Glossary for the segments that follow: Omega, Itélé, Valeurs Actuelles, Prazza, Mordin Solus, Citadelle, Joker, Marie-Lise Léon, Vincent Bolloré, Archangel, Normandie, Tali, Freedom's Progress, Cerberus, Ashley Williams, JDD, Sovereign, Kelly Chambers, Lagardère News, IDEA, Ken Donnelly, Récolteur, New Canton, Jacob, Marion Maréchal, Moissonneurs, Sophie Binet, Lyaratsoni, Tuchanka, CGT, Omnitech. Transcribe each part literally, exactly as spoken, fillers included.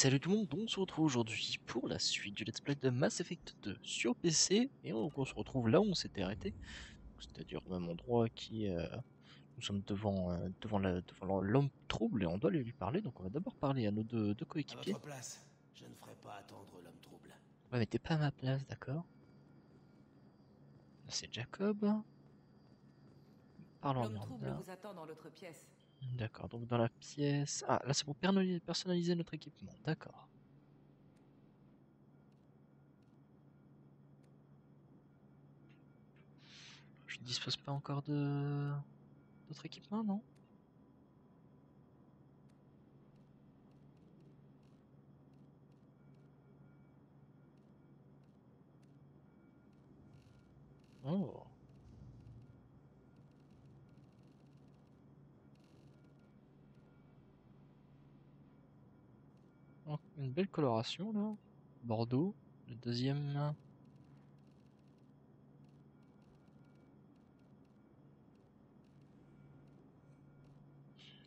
salut tout le monde, on se retrouve aujourd'hui pour la suite du Let's Play de Mass Effect deux sur P C. Et on, on se retrouve là où on s'était arrêté, c'est-à-dire au même endroit qui... Euh, nous sommes devant, euh, devant l'homme devant trouble et on doit lui parler, donc on va d'abord parler à nos deux, deux coéquipiers. À votre place, je ne ferai pas attendre l'homme trouble. Ouais mais t'es pas à ma place, d'accord. C'est Jacob. Parlons L'homme trouble vous attend dans l'autre pièce. D'accord, donc dans la pièce... Ah, là c'est pour personnaliser notre équipement, d'accord. Je ne dispose pas encore de... d'autres équipements, non? Oh. Une belle coloration là, Bordeaux, le deuxième.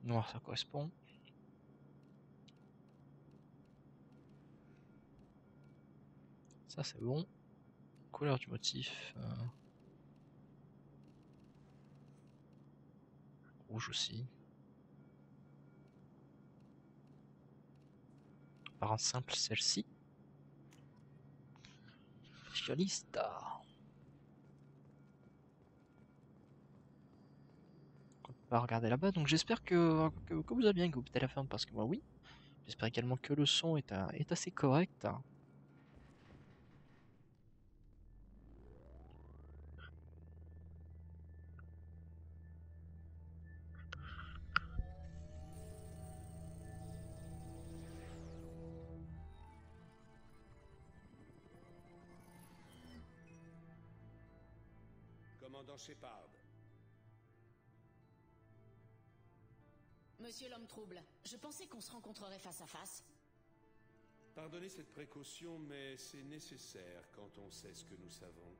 Noir ça correspond. Ça c'est bon. Couleur du motif. Euh... Rouge aussi. Un simple celle-ci. Fiolista. On va regarder là-bas. Donc j'espère que, que, que vous avez bien goûté à la fin parce que moi oui. J'espère également que le son est, à, est assez correct. Shepard. Monsieur l'homme trouble, je pensais qu'on se rencontrerait face à face. Pardonnez cette précaution, mais c'est nécessaire quand on sait ce que nous savons.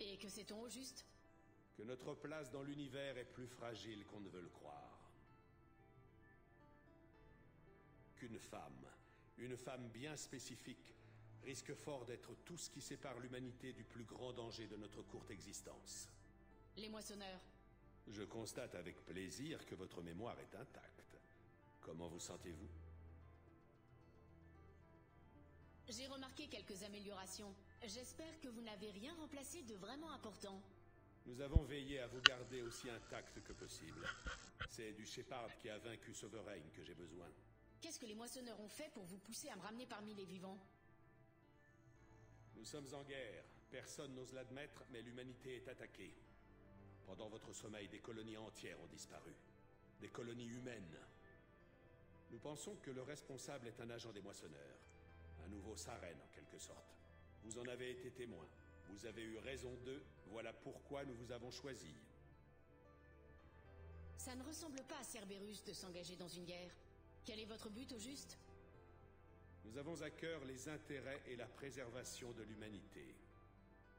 Et que sait-on au juste? Que notre place dans l'univers est plus fragile qu'on ne veut le croire. Qu'une femme, une femme bien spécifique, risque fort d'être tout ce qui sépare l'humanité du plus grand danger de notre courte existence. Les Moissonneurs. Je constate avec plaisir que votre mémoire est intacte. Comment vous sentez-vous? J'ai remarqué quelques améliorations. J'espère que vous n'avez rien remplacé de vraiment important. Nous avons veillé à vous garder aussi intact que possible. C'est du Shepard qui a vaincu Sovereign que j'ai besoin. Qu'est-ce que les Moissonneurs ont fait pour vous pousser à me ramener parmi les vivants? Nous sommes en guerre, personne n'ose l'admettre, mais l'humanité est attaquée. Pendant votre sommeil, des colonies entières ont disparu. Des colonies humaines. Nous pensons que le responsable est un agent des Moissonneurs. Un nouveau Saren, en quelque sorte. Vous en avez été témoin. Vous avez eu raison d'eux, voilà pourquoi nous vous avons choisi. Ça ne ressemble pas à Cerberus de s'engager dans une guerre. Quel est votre but au juste ? Nous avons à cœur les intérêts et la préservation de l'humanité.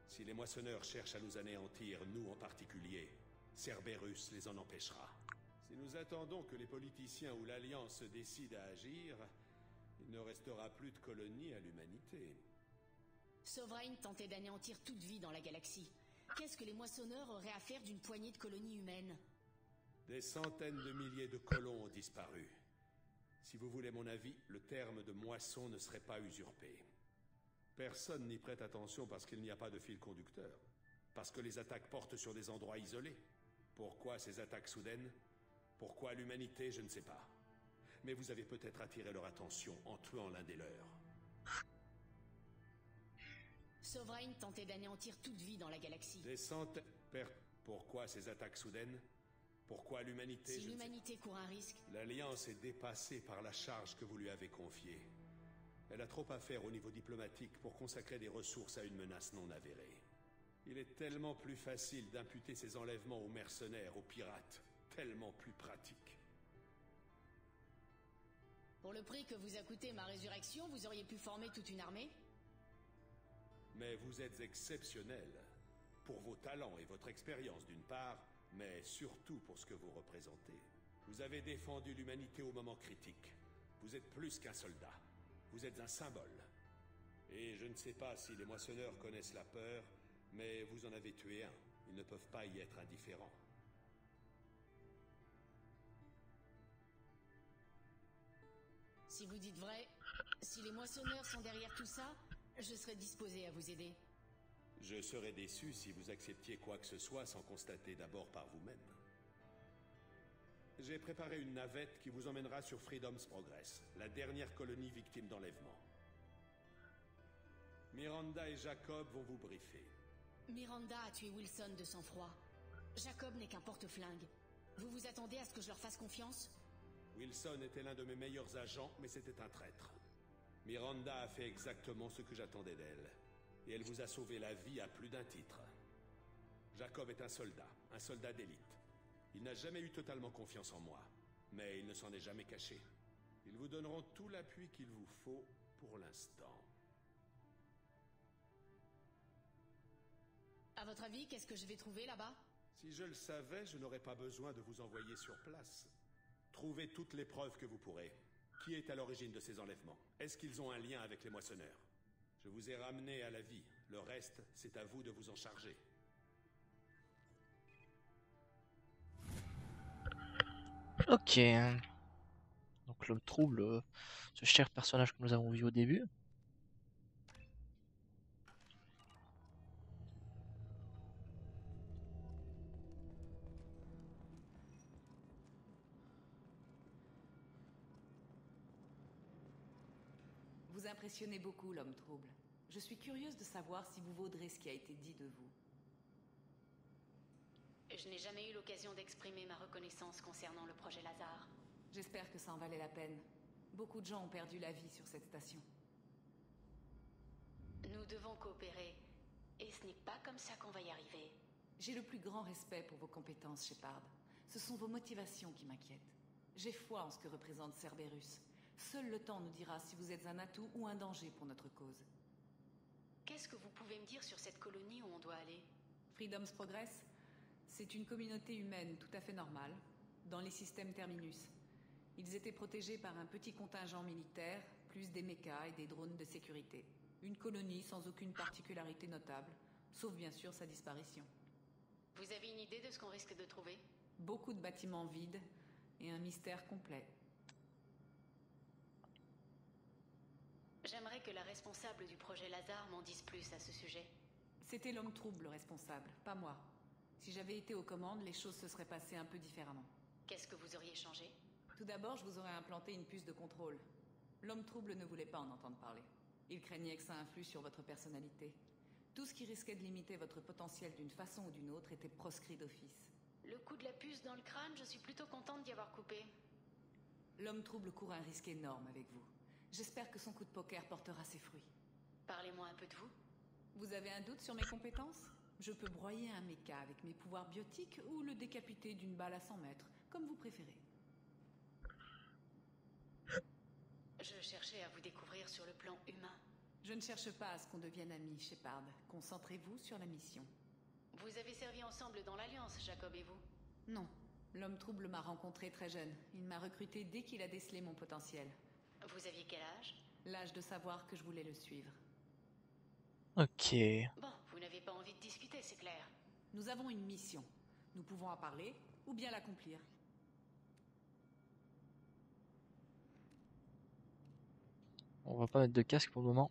Si les Moissonneurs cherchent à nous anéantir, nous en particulier, Cerberus les en empêchera. Si nous attendons que les politiciens ou l'Alliance décident à agir, il ne restera plus de colonies à l'humanité. Sovereign tentait d'anéantir toute vie dans la galaxie. Qu'est-ce que les Moissonneurs auraient à faire d'une poignée de colonies humaines? Des centaines de milliers de colons ont disparu. Si vous voulez mon avis, le terme de moisson ne serait pas usurpé. Personne n'y prête attention parce qu'il n'y a pas de fil conducteur. Parce que les attaques portent sur des endroits isolés. Pourquoi ces attaques soudaines? Pourquoi l'humanité? Je ne sais pas. Mais vous avez peut-être attiré leur attention en tuant l'un des leurs. Sovereign tentait d'anéantir toute vie dans la galaxie. Des centaines... Pourquoi ces attaques soudaines? Pourquoi l'humanité... Si l'humanité court un risque... L'Alliance est dépassée par la charge que vous lui avez confiée. Elle a trop à faire au niveau diplomatique pour consacrer des ressources à une menace non avérée. Il est tellement plus facile d'imputer ces enlèvements aux mercenaires, aux pirates. Tellement plus pratique. Pour le prix que vous a coûté ma résurrection, vous auriez pu former toute une armée? Mais vous êtes exceptionnel. Pour vos talents et votre expérience d'une part... mais surtout pour ce que vous représentez. Vous avez défendu l'humanité au moment critique. Vous êtes plus qu'un soldat. Vous êtes un symbole. Et je ne sais pas si les moissonneurs connaissent la peur, mais vous en avez tué un. Ils ne peuvent pas y être indifférents. Si vous dites vrai, si les moissonneurs sont derrière tout ça, je serai disposé à vous aider. Je serais déçu si vous acceptiez quoi que ce soit sans constater d'abord par vous-même. J'ai préparé une navette qui vous emmènera sur Freedom's Progress, la dernière colonie victime d'enlèvement. Miranda et Jacob vont vous briefer. Miranda a tué Wilson de sang-froid. Jacob n'est qu'un porte-flingue. Vous vous attendez à ce que je leur fasse confiance? Wilson était l'un de mes meilleurs agents, mais c'était un traître. Miranda a fait exactement ce que j'attendais d'elle. Et elle vous a sauvé la vie à plus d'un titre. Jacob est un soldat, un soldat d'élite. Il n'a jamais eu totalement confiance en moi, mais il ne s'en est jamais caché. Ils vous donneront tout l'appui qu'il vous faut pour l'instant. À votre avis, qu'est-ce que je vais trouver là-bas? Si je le savais, je n'aurais pas besoin de vous envoyer sur place. Trouvez toutes les preuves que vous pourrez. Qui est à l'origine de ces enlèvements? Est-ce qu'ils ont un lien avec les moissonneurs? Je vous ai ramené à la vie. Le reste, c'est à vous de vous en charger. Ok. Donc le trouble, euh, ce cher personnage que nous avons vu au début. Vous impressionnez beaucoup, l'homme trouble. Je suis curieuse de savoir si vous vaudrez ce qui a été dit de vous. Je n'ai jamais eu l'occasion d'exprimer ma reconnaissance concernant le projet Lazare. J'espère que ça en valait la peine. Beaucoup de gens ont perdu la vie sur cette station. Nous devons coopérer, et ce n'est pas comme ça qu'on va y arriver. J'ai le plus grand respect pour vos compétences, Shepard. Ce sont vos motivations qui m'inquiètent. J'ai foi en ce que représente Cerberus. Seul le temps nous dira si vous êtes un atout ou un danger pour notre cause. Qu'est-ce que vous pouvez me dire sur cette colonie où on doit aller? Freedom's Progress? C'est une communauté humaine tout à fait normale, dans les systèmes Terminus. Ils étaient protégés par un petit contingent militaire, plus des mechas et des drones de sécurité. Une colonie sans aucune particularité notable, sauf bien sûr sa disparition. Vous avez une idée de ce qu'on risque de trouver? Beaucoup de bâtiments vides et un mystère complet. J'aimerais que la responsable du projet Lazare m'en dise plus à ce sujet. C'était l'homme trouble le responsable, pas moi. Si j'avais été aux commandes, les choses se seraient passées un peu différemment. Qu'est-ce que vous auriez changé? Tout d'abord, je vous aurais implanté une puce de contrôle. L'homme trouble ne voulait pas en entendre parler. Il craignait que ça influe sur votre personnalité. Tout ce qui risquait de limiter votre potentiel d'une façon ou d'une autre était proscrit d'office. Le coup de la puce dans le crâne, je suis plutôt contente d'y avoir coupé. L'homme trouble court un risque énorme avec vous. J'espère que son coup de poker portera ses fruits. Parlez-moi un peu de vous. Vous avez un doute sur mes compétences? Je peux broyer un méca avec mes pouvoirs biotiques ou le décapiter d'une balle à cent mètres, comme vous préférez. Je cherchais à vous découvrir sur le plan humain. Je ne cherche pas à ce qu'on devienne amis, Shepard. Concentrez-vous sur la mission. Vous avez servi ensemble dans l'Alliance, Jacob et vous? Non. L'homme trouble m'a rencontré très jeune. Il m'a recruté dès qu'il a décelé mon potentiel. Vous aviez quel âge? L'âge de savoir que je voulais le suivre. Ok. Bon, vous n'avez pas envie de discuter, c'est clair. Nous avons une mission. Nous pouvons en parler ou bien l'accomplir. On va pas mettre de casque pour le moment.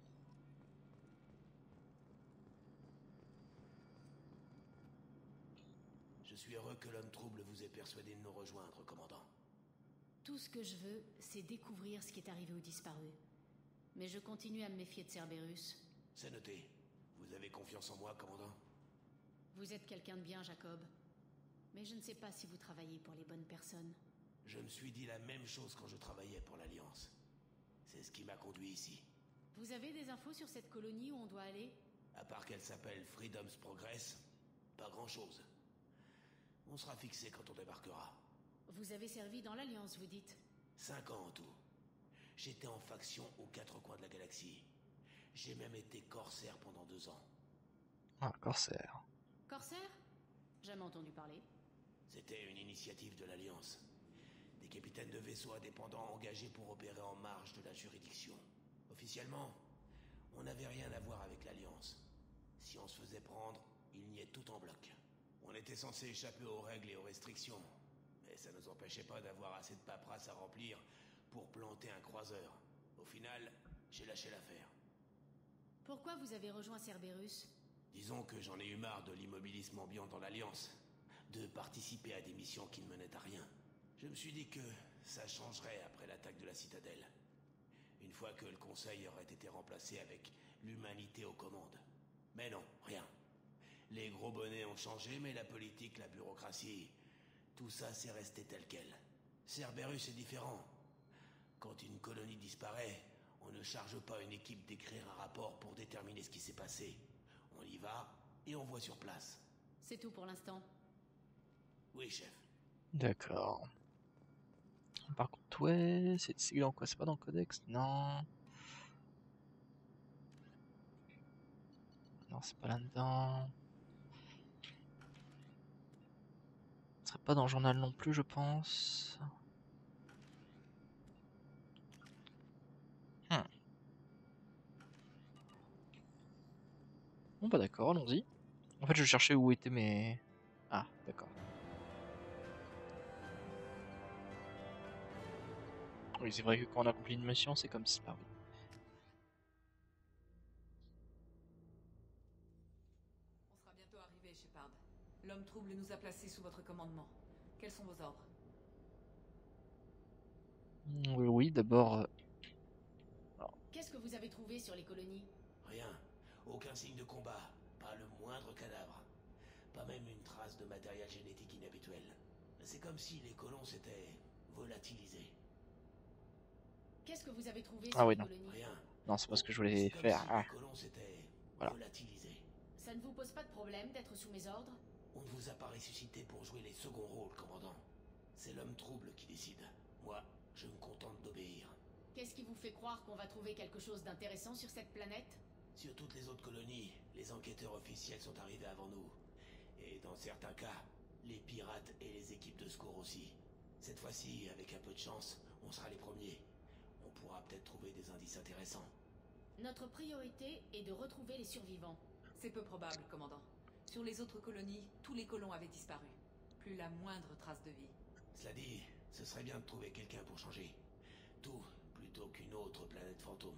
Je suis heureux que l'homme trouble vous ait persuadé de nous rejoindre, commandant. Tout ce que je veux, c'est découvrir ce qui est arrivé aux disparus. Mais je continue à me méfier de Cerberus. C'est noté. Vous avez confiance en moi, commandant? Vous êtes quelqu'un de bien, Jacob. Mais je ne sais pas si vous travaillez pour les bonnes personnes. Je me suis dit la même chose quand je travaillais pour l'Alliance. C'est ce qui m'a conduit ici. Vous avez des infos sur cette colonie où on doit aller? À part qu'elle s'appelle Freedom's Progress, pas grand-chose. On sera fixé quand on débarquera. Vous avez servi dans l'Alliance, vous dites? Cinq ans en tout. J'étais en faction aux quatre coins de la galaxie. J'ai même été corsaire pendant deux ans. Ah, corsaire. Corsaire? Jamais entendu parler. C'était une initiative de l'Alliance. des capitaines de vaisseaux indépendants engagés pour opérer en marge de la juridiction. Officiellement, on n'avait rien à voir avec l'Alliance. Si on se faisait prendre, il niait tout en bloc. On était censé échapper aux règles et aux restrictions, mais ça ne nous empêchait pas d'avoir assez de paperasse à remplir pour planter un croiseur. Au final, j'ai lâché l'affaire. Pourquoi vous avez rejoint Cerberus? Disons que j'en ai eu marre de l'immobilisme ambiant dans l'Alliance, de participer à des missions qui ne menaient à rien. Je me suis dit que ça changerait après l'attaque de la Citadelle, une fois que le Conseil aurait été remplacé avec l'humanité aux commandes. Mais non, rien. Les gros bonnets ont changé, mais la politique, la bureaucratie, tout ça c'est resté tel quel. Cerberus est différent. Quand une colonie disparaît, on ne charge pas une équipe d'écrire un rapport pour déterminer ce qui s'est passé. On y va et on voit sur place. C'est tout pour l'instant. Oui, chef. D'accord. Par contre, ouais, c'est dans quoi? C'est pas dans le codex? Non. Non, c'est pas là-dedans. Ce serait pas dans le journal non plus, je pense. Hmm. Bon, bah d'accord, allons-y. En fait, je cherchais où étaient mes... Ah, d'accord. Oui, c'est vrai que quand on accomplit une mission, c'est comme ça, oui. On sera bientôt arrivé, Shepard. L'homme trouble nous a placés sous votre commandement. Quels sont vos ordres? Oui, oui d'abord... Qu'est-ce que vous avez trouvé sur les colonies? Rien. Aucun signe de combat. Pas le moindre cadavre. Pas même une trace de matériel génétique inhabituel. C'est comme si les colons s'étaient volatilisés. Qu'est-ce que vous avez trouvé? Ah oui, non. Rien. Non, c'est pas ce que je voulais faire. Si ah. Les colons s'étaient voilà. Volatilisés. Ça ne vous pose pas de problème d'être sous mes ordres? On ne vous a pas ressuscité pour jouer les seconds rôles, commandant. C'est l'homme trouble qui décide. Moi, je me contente d'obéir. Qu'est-ce qui vous fait croire qu'on va trouver quelque chose d'intéressant sur cette planète? Sur toutes les autres colonies, les enquêteurs officiels sont arrivés avant nous. Et dans certains cas, les pirates et les équipes de secours aussi. Cette fois-ci, avec un peu de chance, on sera les premiers. On pourra peut-être trouver des indices intéressants. Notre priorité est de retrouver les survivants. C'est peu probable, commandant. Sur les autres colonies, tous les colons avaient disparu. Plus la moindre trace de vie. Cela dit, ce serait bien de trouver quelqu'un pour changer. Tout, plutôt qu'une autre planète fantôme.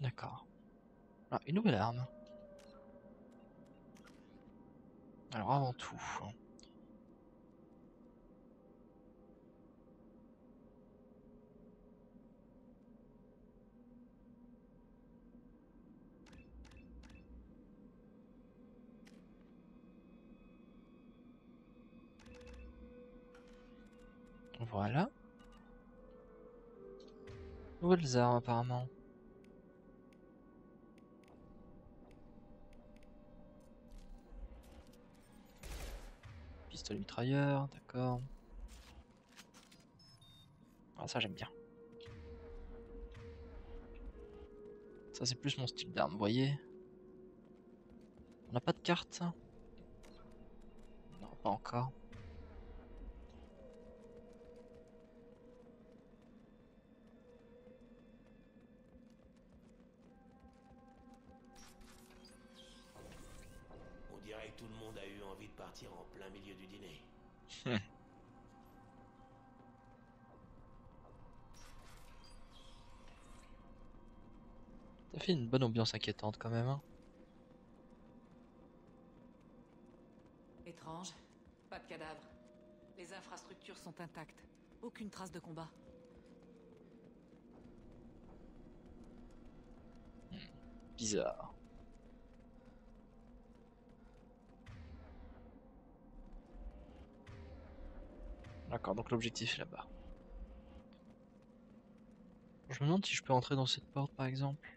D'accord. Ah, une nouvelle arme. Alors avant tout... Voilà. Nouvelles armes apparemment. Pistolet mitrailleur, d'accord. Ah ça j'aime bien. Ça c'est plus mon style d'arme, vous voyez. On n'a pas de carte. Non, pas encore. On dirait que tout le monde a eu envie de partir en plein milieu du dîner. Ça fait une bonne ambiance inquiétante quand même. Hein. Étrange, pas de cadavre. Les infrastructures sont intactes, aucune trace de combat. Hmm. Bizarre. D'accord, donc l'objectif est là-bas. Je me demande si je peux entrer dans cette porte par exemple.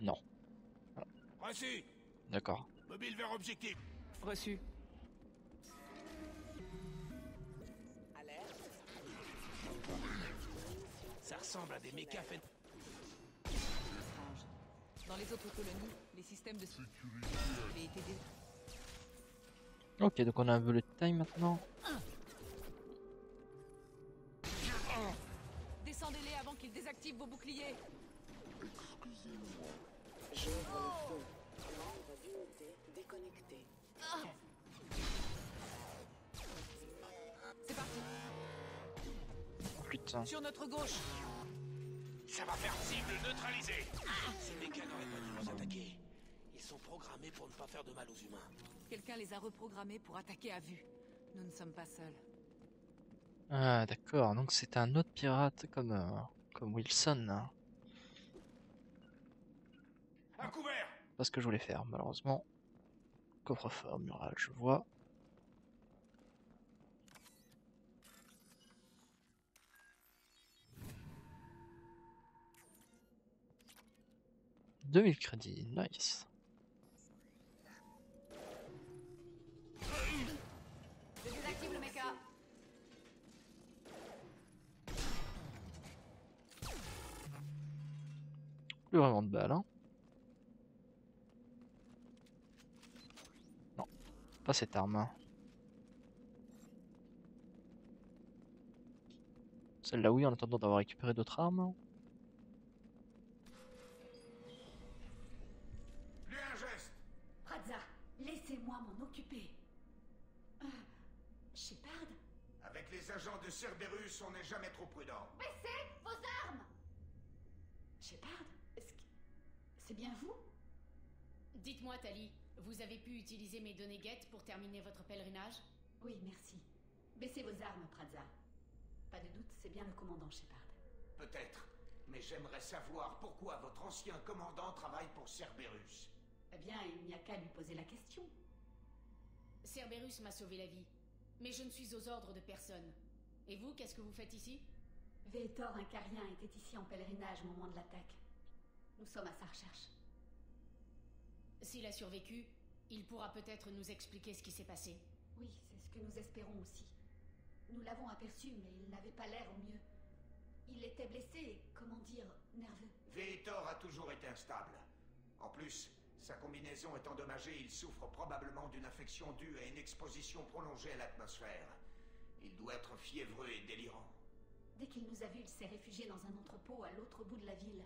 Non. Reçu. D'accord. Mobile vers objectif. Reçu. Alerte. Ça ressemble à des mécas faits. Dans les autres colonies, les systèmes de sécurité avaient été dé... Ok, donc on a un peu le time maintenant. Descendez-les avant qu'ils désactivent vos boucliers. Excusez-moi. Je vois le feu. Membre d'unité déconnecté. C'est parti. Putain. Sur notre gauche. Ça va faire cible neutralisée. Ces mécans n'auraient pas dû nous attaquer. Ils sont programmés pour ne pas faire de mal aux humains. Quelqu'un les a reprogrammés pour attaquer à vue. Nous ne sommes pas seuls. Ah d'accord, donc c'est un autre pirate comme, euh, comme Wilson. À couvert. Pas ce que je voulais faire malheureusement. Coffre-fort mural, je vois. deux mille crédits, nice. Je désactive le méca. Plus vraiment de balles, hein. Non, pas cette arme. Celle-là, oui, en attendant d'avoir récupéré d'autres armes. De Cerberus, on n'est jamais trop prudent. Baissez vos armes. Shepard, c'est bien vous? Dites-moi, Tali, vous avez pu utiliser mes données guettes pour terminer votre pèlerinage? Oui, merci. Baissez vos armes, Prazza. Pas de doute, c'est bien le commandant Shepard. Peut-être, mais j'aimerais savoir pourquoi votre ancien commandant travaille pour Cerberus. Eh bien, il n'y a qu'à lui poser la question. Cerberus m'a sauvé la vie, mais je ne suis aux ordres de personne. Et vous, qu'est-ce que vous faites ici? Veetor, un carien, était ici en pèlerinage au moment de l'attaque. Nous sommes à sa recherche. S'il a survécu, il pourra peut-être nous expliquer ce qui s'est passé. Oui, c'est ce que nous espérons aussi. Nous l'avons aperçu, mais il n'avait pas l'air au mieux. Il était blessé et, comment dire, nerveux. Veetor a toujours été instable. En plus, sa combinaison est endommagée, il souffre probablement d'une infection due à une exposition prolongée à l'atmosphère. Il doit être fiévreux et délirant. Dès qu'il nous a vus, il s'est réfugié dans un entrepôt à l'autre bout de la ville.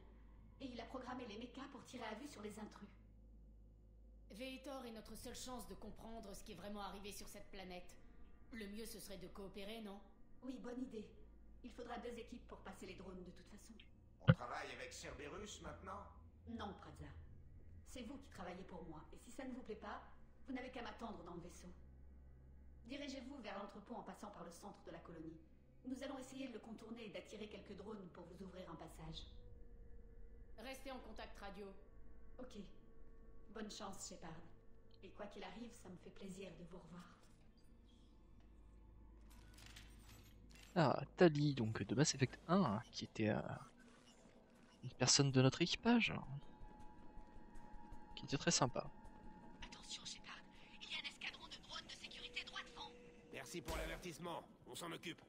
Et il a programmé les mechas pour tirer à vue sur les intrus. Veetor est notre seule chance de comprendre ce qui est vraiment arrivé sur cette planète. Le mieux, ce serait de coopérer, non? Oui, bonne idée. Il faudra deux équipes pour passer les drones, de toute façon. On travaille avec Cerberus, maintenant? Non, Prazza. C'est vous qui travaillez pour moi. Et si ça ne vous plaît pas, vous n'avez qu'à m'attendre dans le vaisseau. Dirigez-vous vers l'entrepôt en passant par le centre de la colonie. Nous allons essayer de le contourner et d'attirer quelques drones pour vous ouvrir un passage. Restez en contact radio. Ok. Bonne chance, Shepard. Et quoi qu'il arrive, ça me fait plaisir de vous revoir. Ah, Tali, donc de Mass Effect un, qui était euh, une personne de notre équipage, qui était très sympa. Merci pour l'avertissement, on s'en occupe.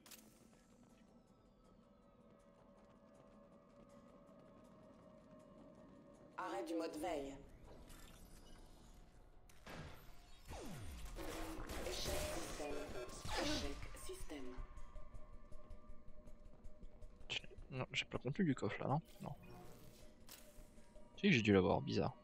Arrêt du mode veille. Échec système. Échec système. Non, j'ai pas le contenu du coffre là, non? Non. Si, j'ai dû l'avoir, bizarre.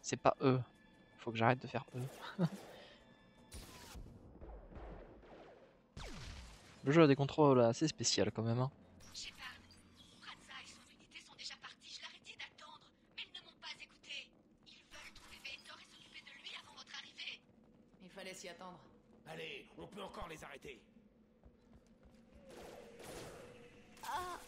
C'est pas eux. Faut que j'arrête de faire eux. Le jeu a des contrôles assez spécial quand même. Hein. Shepard, Prazza et son unité sont déjà partis. Je leur ai dit d'attendre, mais ils ne Allez, on peut encore les arrêter. Ah.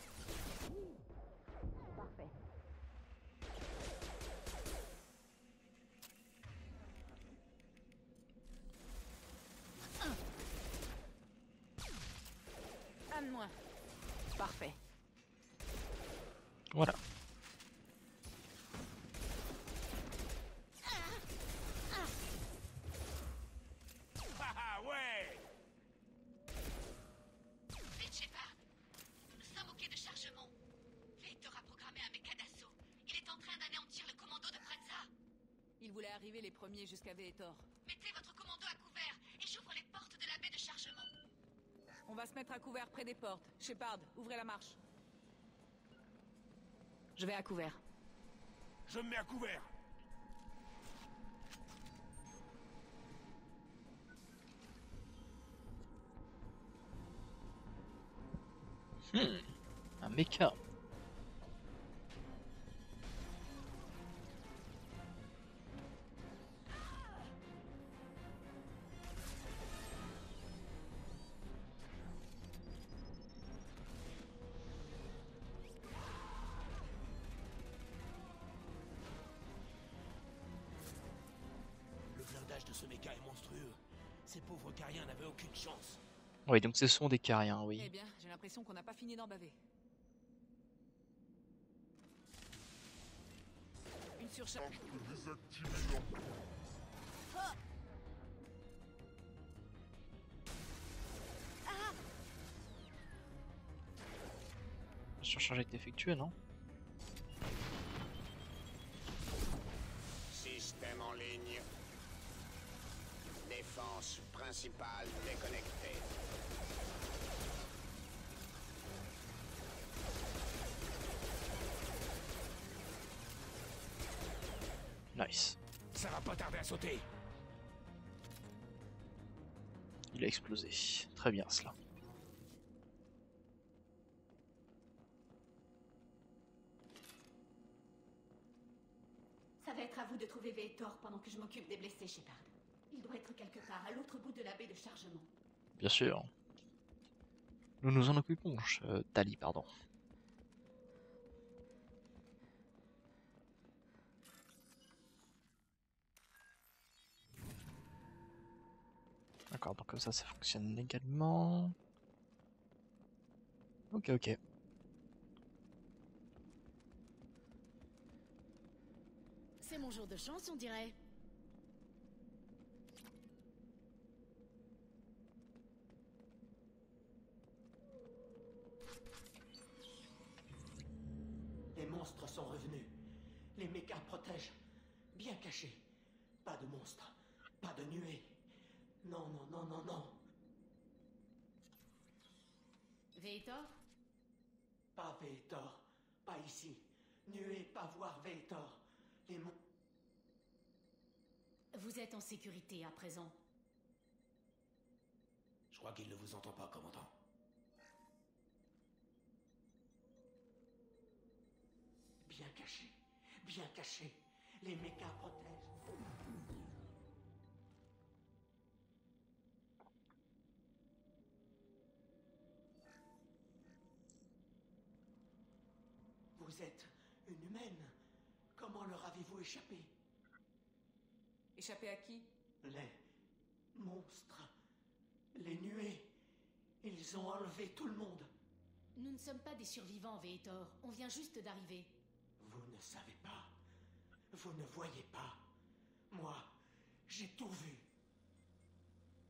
Parfait. Amenez-moi. Parfait. Voilà. Les premiers jusqu'à Veetor. Mettez votre commando à couvert et j'ouvre les portes de la baie de chargement. On va se mettre à couvert près des portes. Shepard, ouvrez la marche. Je vais à couvert. Je me mets à couvert. Hmm, un mecha. Ces pauvres cariens n'avaient aucune chance. Oui, donc ce sont des cariens, oui. Eh bien, j'ai l'impression qu'on n'a pas fini d'en baver. Une surcharge. Oh. Ah. La surcharge est effectuée, non? Système en ligne. Défense principale déconnectée. Nice. Ça va pas tarder à sauter. Il a explosé. Très bien cela. Ça va être à vous de trouver Veetor pendant que je m'occupe des blessés, Shepard. Il doit être quelque part, à l'autre bout de la baie de chargement. Bien sûr. Nous nous en occupons, euh, Tali, pardon. D'accord, donc comme ça, ça fonctionne également. Ok, ok. C'est mon jour de chance, on dirait. Les mechas protègent, bien cachés. Pas de monstres, pas de nuées. Non, non, non, non, non. Veetor? Pas Veetor, pas ici. Nuées, pas voir Veetor. Les monstres. Vous êtes en sécurité à présent. Je crois qu'il ne vous entend pas, commandant. Bien caché. Bien caché, les mechas protègent. Vous êtes une humaine. Comment leur avez-vous échappé? Échappé à qui? Les monstres, les nuées. Ils ont enlevé tout le monde. Nous ne sommes pas des survivants, Veetor. On vient juste d'arriver. Vous ne savez pas. Vous ne voyez pas. Moi, j'ai tout vu.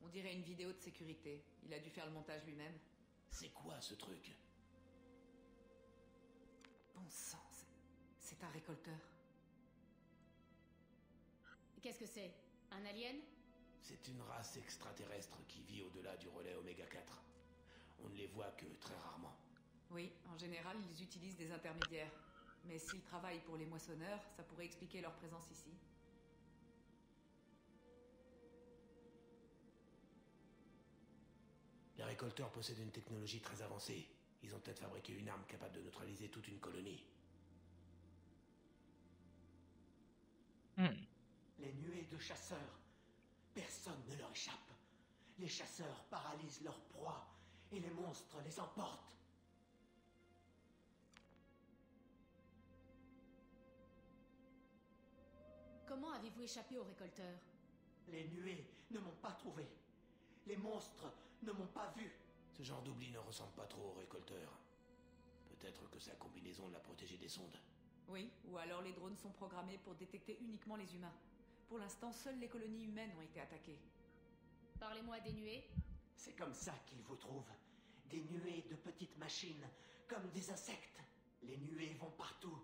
On dirait une vidéo de sécurité. Il a dû faire le montage lui-même. C'est quoi ce truc? Bon sang, c'est un récolteur. Qu'est-ce que c'est? Un alien? C'est une race extraterrestre qui vit au-delà du relais Oméga quatre. On ne les voit que très rarement. Oui, en général, ils utilisent des intermédiaires. Mais s'ils travaillent pour les moissonneurs, ça pourrait expliquer leur présence ici. Les récolteurs possèdent une technologie très avancée. Ils ont peut-être fabriqué une arme capable de neutraliser toute une colonie. Hmm. Les nuées de chasseurs. Personne ne leur échappe. Les chasseurs paralysent leurs proies et les monstres les emportent. Comment avez-vous échappé aux récolteurs? Les nuées ne m'ont pas trouvé. Les monstres ne m'ont pas vu. Ce genre d'oubli ne ressemble pas trop aux récolteurs. Peut-être que sa combinaison l'a protégée des sondes. Oui, ou alors les drones sont programmés pour détecter uniquement les humains. Pour l'instant, seules les colonies humaines ont été attaquées. Parlez-moi des nuées. C'est comme ça qu'ils vous trouvent. Des nuées de petites machines, comme des insectes. Les nuées vont partout.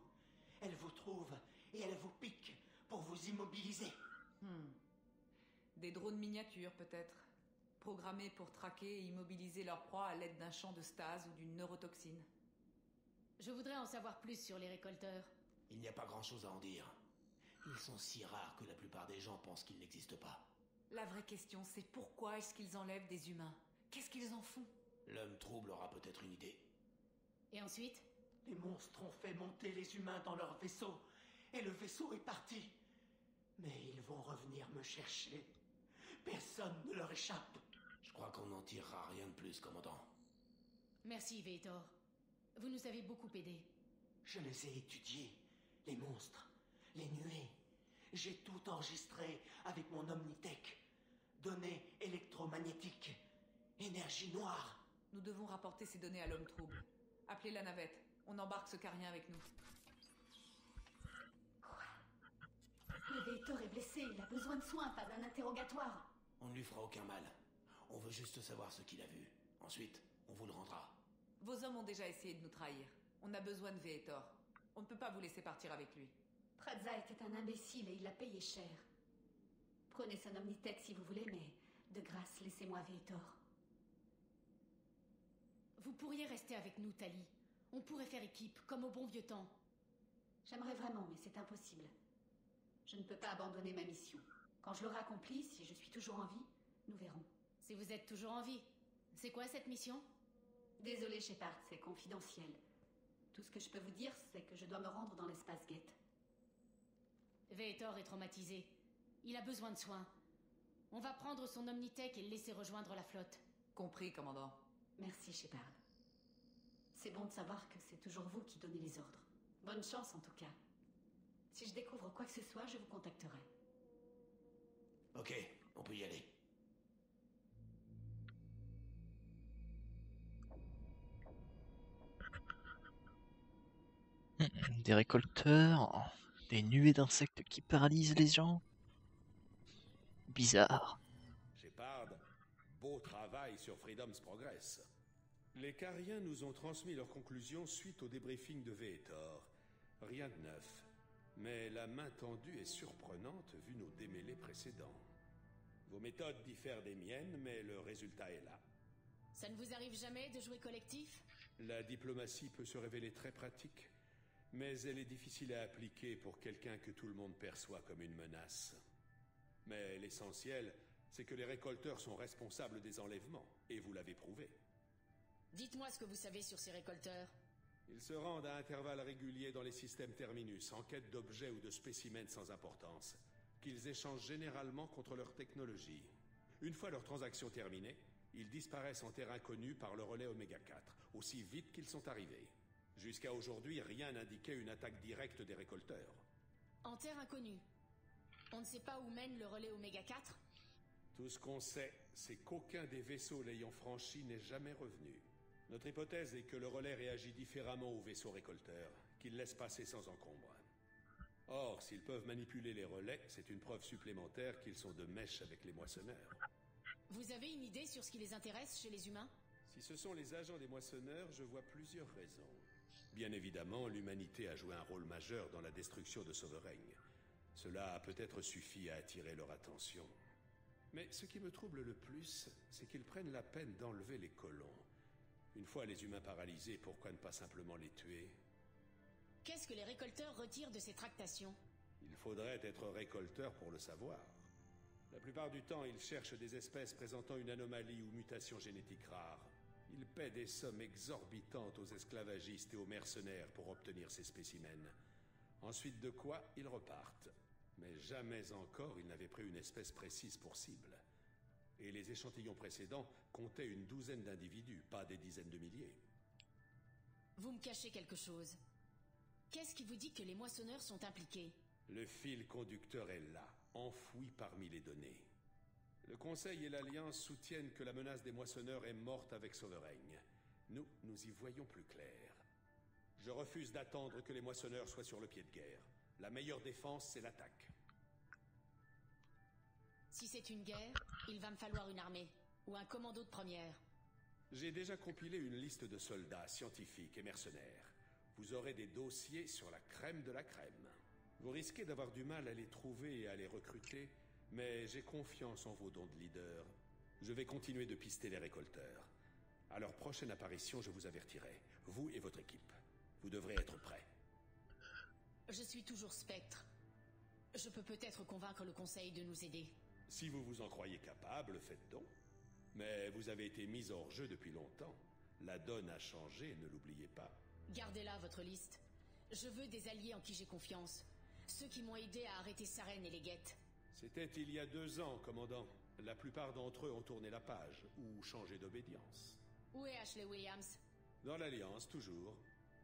Elles vous trouvent et elles vous piquent pour vous immobiliser. Hmm. Des drones miniatures, peut-être. Programmés pour traquer et immobiliser leur proie à l'aide d'un champ de stase ou d'une neurotoxine. Je voudrais en savoir plus sur les récolteurs. Il n'y a pas grand-chose à en dire. Ils sont si rares que la plupart des gens pensent qu'ils n'existent pas. La vraie question, c'est pourquoi est-ce qu'ils enlèvent des humains? Qu'est-ce qu'ils en font? L'homme trouble aura peut-être une idée. Et ensuite? Les monstres ont fait monter les humains dans leur vaisseau, et le vaisseau est parti. Mais ils vont revenir me chercher. Personne ne leur échappe. Je crois qu'on n'en tirera rien de plus, commandant. Merci, Veetor. Vous nous avez beaucoup aidés. Je les ai étudiés, les monstres, les nuées. J'ai tout enregistré avec mon Omnitech. Données électromagnétiques, énergie noire. Nous devons rapporter ces données à l'homme trouble. Appelez la navette, on embarque ce carien avec nous. Quoi? Le Veetor est blessé, il a besoin de soins, pas d'un interrogatoire. On ne lui fera aucun mal. On veut juste savoir ce qu'il a vu. Ensuite, on vous le rendra. Vos hommes ont déjà essayé de nous trahir. On a besoin de Veetor. On ne peut pas vous laisser partir avec lui. Prazza était un imbécile et il l'a payé cher. Prenez son Omnitech si vous voulez, mais de grâce, laissez-moi Veetor. Vous pourriez rester avec nous, Tali. On pourrait faire équipe, comme au bon vieux temps. J'aimerais vraiment, mais c'est impossible. Je ne peux pas abandonner ma mission. Quand je l'aurai accomplie, si je suis toujours en vie, nous verrons. Si vous êtes toujours en vie, c'est quoi cette mission ? Désolée, Shepard, c'est confidentiel. Tout ce que je peux vous dire, c'est que je dois me rendre dans l'espace Gate. Veetor est traumatisé. Il a besoin de soins. On va prendre son Omnitech et le laisser rejoindre la flotte. Compris, commandant. Merci, Shepard. C'est bon de savoir que c'est toujours vous qui donnez les ordres. Bonne chance, en tout cas. Si je découvre quoi que ce soit, je vous contacterai. Ok, on peut y aller. Des récolteurs, des nuées d'insectes qui paralysent les gens. Bizarre. Shepard, beau travail sur Freedom's Progress. Les Cariens nous ont transmis leurs conclusions suite au débriefing de Veetor. Rien de neuf, mais la main tendue est surprenante vu nos démêlés précédents. Vos méthodes diffèrent des miennes, mais le résultat est là. Ça ne vous arrive jamais de jouer collectif? La diplomatie peut se révéler très pratique, mais elle est difficile à appliquer pour quelqu'un que tout le monde perçoit comme une menace. Mais l'essentiel, c'est que les récolteurs sont responsables des enlèvements, et vous l'avez prouvé. Dites-moi ce que vous savez sur ces récolteurs. Ils se rendent à intervalles réguliers dans les systèmes Terminus, en quête d'objets ou de spécimens sans importance, qu'ils échangent généralement contre leur technologie. Une fois leur transaction terminée, ils disparaissent en terrain connu par le relais Oméga quatre, aussi vite qu'ils sont arrivés. Jusqu'à aujourd'hui, rien n'indiquait une attaque directe des récolteurs. En terre inconnue, on ne sait pas où mène le relais Oméga quatre? Tout ce qu'on sait, c'est qu'aucun des vaisseaux l'ayant franchi n'est jamais revenu. Notre hypothèse est que le relais réagit différemment aux vaisseaux récolteurs, qu'ils laissent passer sans encombre. Or, s'ils peuvent manipuler les relais, c'est une preuve supplémentaire qu'ils sont de mèche avec les moissonneurs. Vous avez une idée sur ce qui les intéresse chez les humains? Si ce sont les agents des moissonneurs, je vois plusieurs raisons. Bien évidemment, l'humanité a joué un rôle majeur dans la destruction de Sovereign. Cela a peut-être suffi à attirer leur attention. Mais ce qui me trouble le plus, c'est qu'ils prennent la peine d'enlever les colons. Une fois les humains paralysés, pourquoi ne pas simplement les tuer? Qu'est-ce que les récolteurs retirent de ces tractations? Il faudrait être récolteur pour le savoir. La plupart du temps, ils cherchent des espèces présentant une anomalie ou mutation génétique rare. Ils paient des sommes exorbitantes aux esclavagistes et aux mercenaires pour obtenir ces spécimens. Ensuite de quoi, ils repartent. Mais jamais encore ils n'avaient pris une espèce précise pour cible. Et les échantillons précédents comptaient une douzaine d'individus, pas des dizaines de milliers. Vous me cachez quelque chose. Qu'est-ce qui vous dit que les moissonneurs sont impliqués? Le fil conducteur est là, enfoui parmi les données. Le Conseil et l'Alliance soutiennent que la menace des moissonneurs est morte avec Sovereign. Nous, nous y voyons plus clair. Je refuse d'attendre que les moissonneurs soient sur le pied de guerre. La meilleure défense, c'est l'attaque. Si c'est une guerre, il va me falloir une armée, ou un commando de première. J'ai déjà compilé une liste de soldats, scientifiques et mercenaires. Vous aurez des dossiers sur la crème de la crème. Vous risquez d'avoir du mal à les trouver et à les recruter, mais j'ai confiance en vos dons de leader. Je vais continuer de pister les récolteurs. À leur prochaine apparition, je vous avertirai, vous et votre équipe. Vous devrez être prêts. Je suis toujours Spectre. Je peux peut-être convaincre le Conseil de nous aider. Si vous vous en croyez capable, faites donc. Mais vous avez été mis hors jeu depuis longtemps. La donne a changé, ne l'oubliez pas. Gardez-la, votre liste. Je veux des alliés en qui j'ai confiance. Ceux qui m'ont aidé à arrêter Saren et les guettes. C'était il y a deux ans, commandant. La plupart d'entre eux ont tourné la page, ou changé d'obédience. Où est Ashley Williams? Dans l'Alliance, toujours.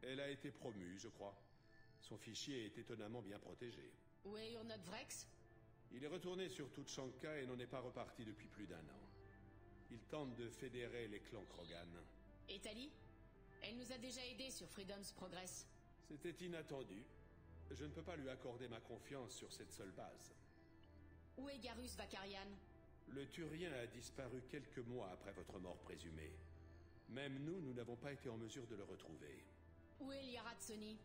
Elle a été promue, je crois. Son fichier est étonnamment bien protégé. Où est Urnod Vrex? Il est retourné sur Tuchanka et n'en est pas reparti depuis plus d'un an. Il tente de fédérer les clans Krogan. Et Tali? Elle nous a déjà aidés sur Freedom's Progress. C'était inattendu. Je ne peux pas lui accorder ma confiance sur cette seule base. Où est Garus Vakarian? Le Turien a disparu quelques mois après votre mort présumée. Même nous, nous n'avons pas été en mesure de le retrouver. Où est Lyaratsoni?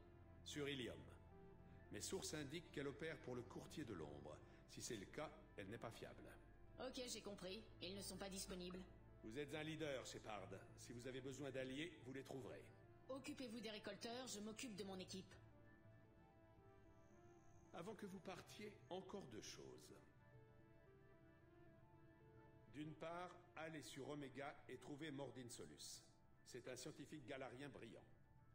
Sur Ilium. Mes sources indiquent qu'elle opère pour le courtier de l'ombre. Si c'est le cas, elle n'est pas fiable. Ok, j'ai compris. Ils ne sont pas disponibles. Vous êtes un leader, Shepard. Si vous avez besoin d'alliés, vous les trouverez. Occupez-vous des récolteurs, je m'occupe de mon équipe. Avant que vous partiez, encore deux choses. D'une part, allez sur Omega et trouvez Mordin Solus. C'est un scientifique galarien brillant.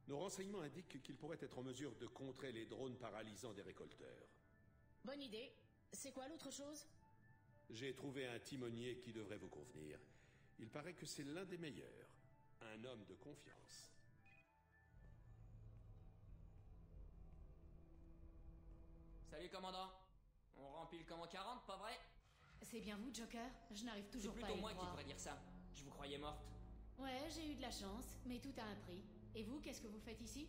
Nos renseignements indiquent qu'il pourrait être en mesure de contrer les drones paralysants des récolteurs. Bonne idée. C'est quoi l'autre chose? J'ai trouvé un timonier qui devrait vous convenir. Il paraît que c'est l'un des meilleurs. Un homme de confiance. Salut, commandant. On rempile comme en quarante, pas vrai? C'est bien vous, Joker? Je n'arrive toujours pas à y croire. C'est plutôt moi qui devrais dire ça. Je vous croyais morte. Ouais, j'ai eu de la chance, mais tout a un prix. Et vous, qu'est-ce que vous faites ici?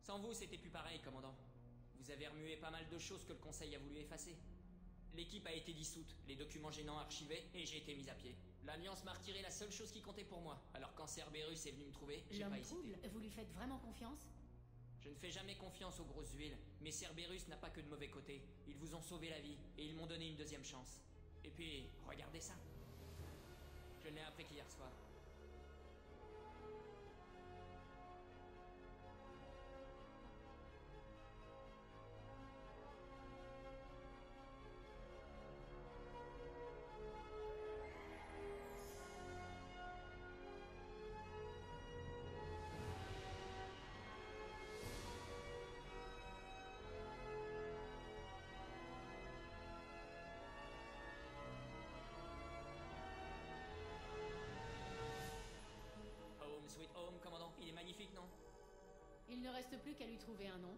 Sans vous, c'était plus pareil, commandant. Vous avez remué pas mal de choses que le Conseil a voulu effacer. L'équipe a été dissoute, les documents gênants archivés, et j'ai été mise à pied. L'Alliance m'a retiré la seule chose qui comptait pour moi. Alors quand Cerberus est venu me trouver, j'ai pas hésité. L'homme trouble, vous lui faites vraiment confiance? Je ne fais jamais confiance aux grosses huiles, mais Cerberus n'a pas que de mauvais côtés. Ils vous ont sauvé la vie, et ils m'ont donné une deuxième chance. Et puis, regardez ça. Je l'ai appris qu'hier soir. Sweet Home, commandant. Il est magnifique, non? Il ne reste plus qu'à lui trouver un nom.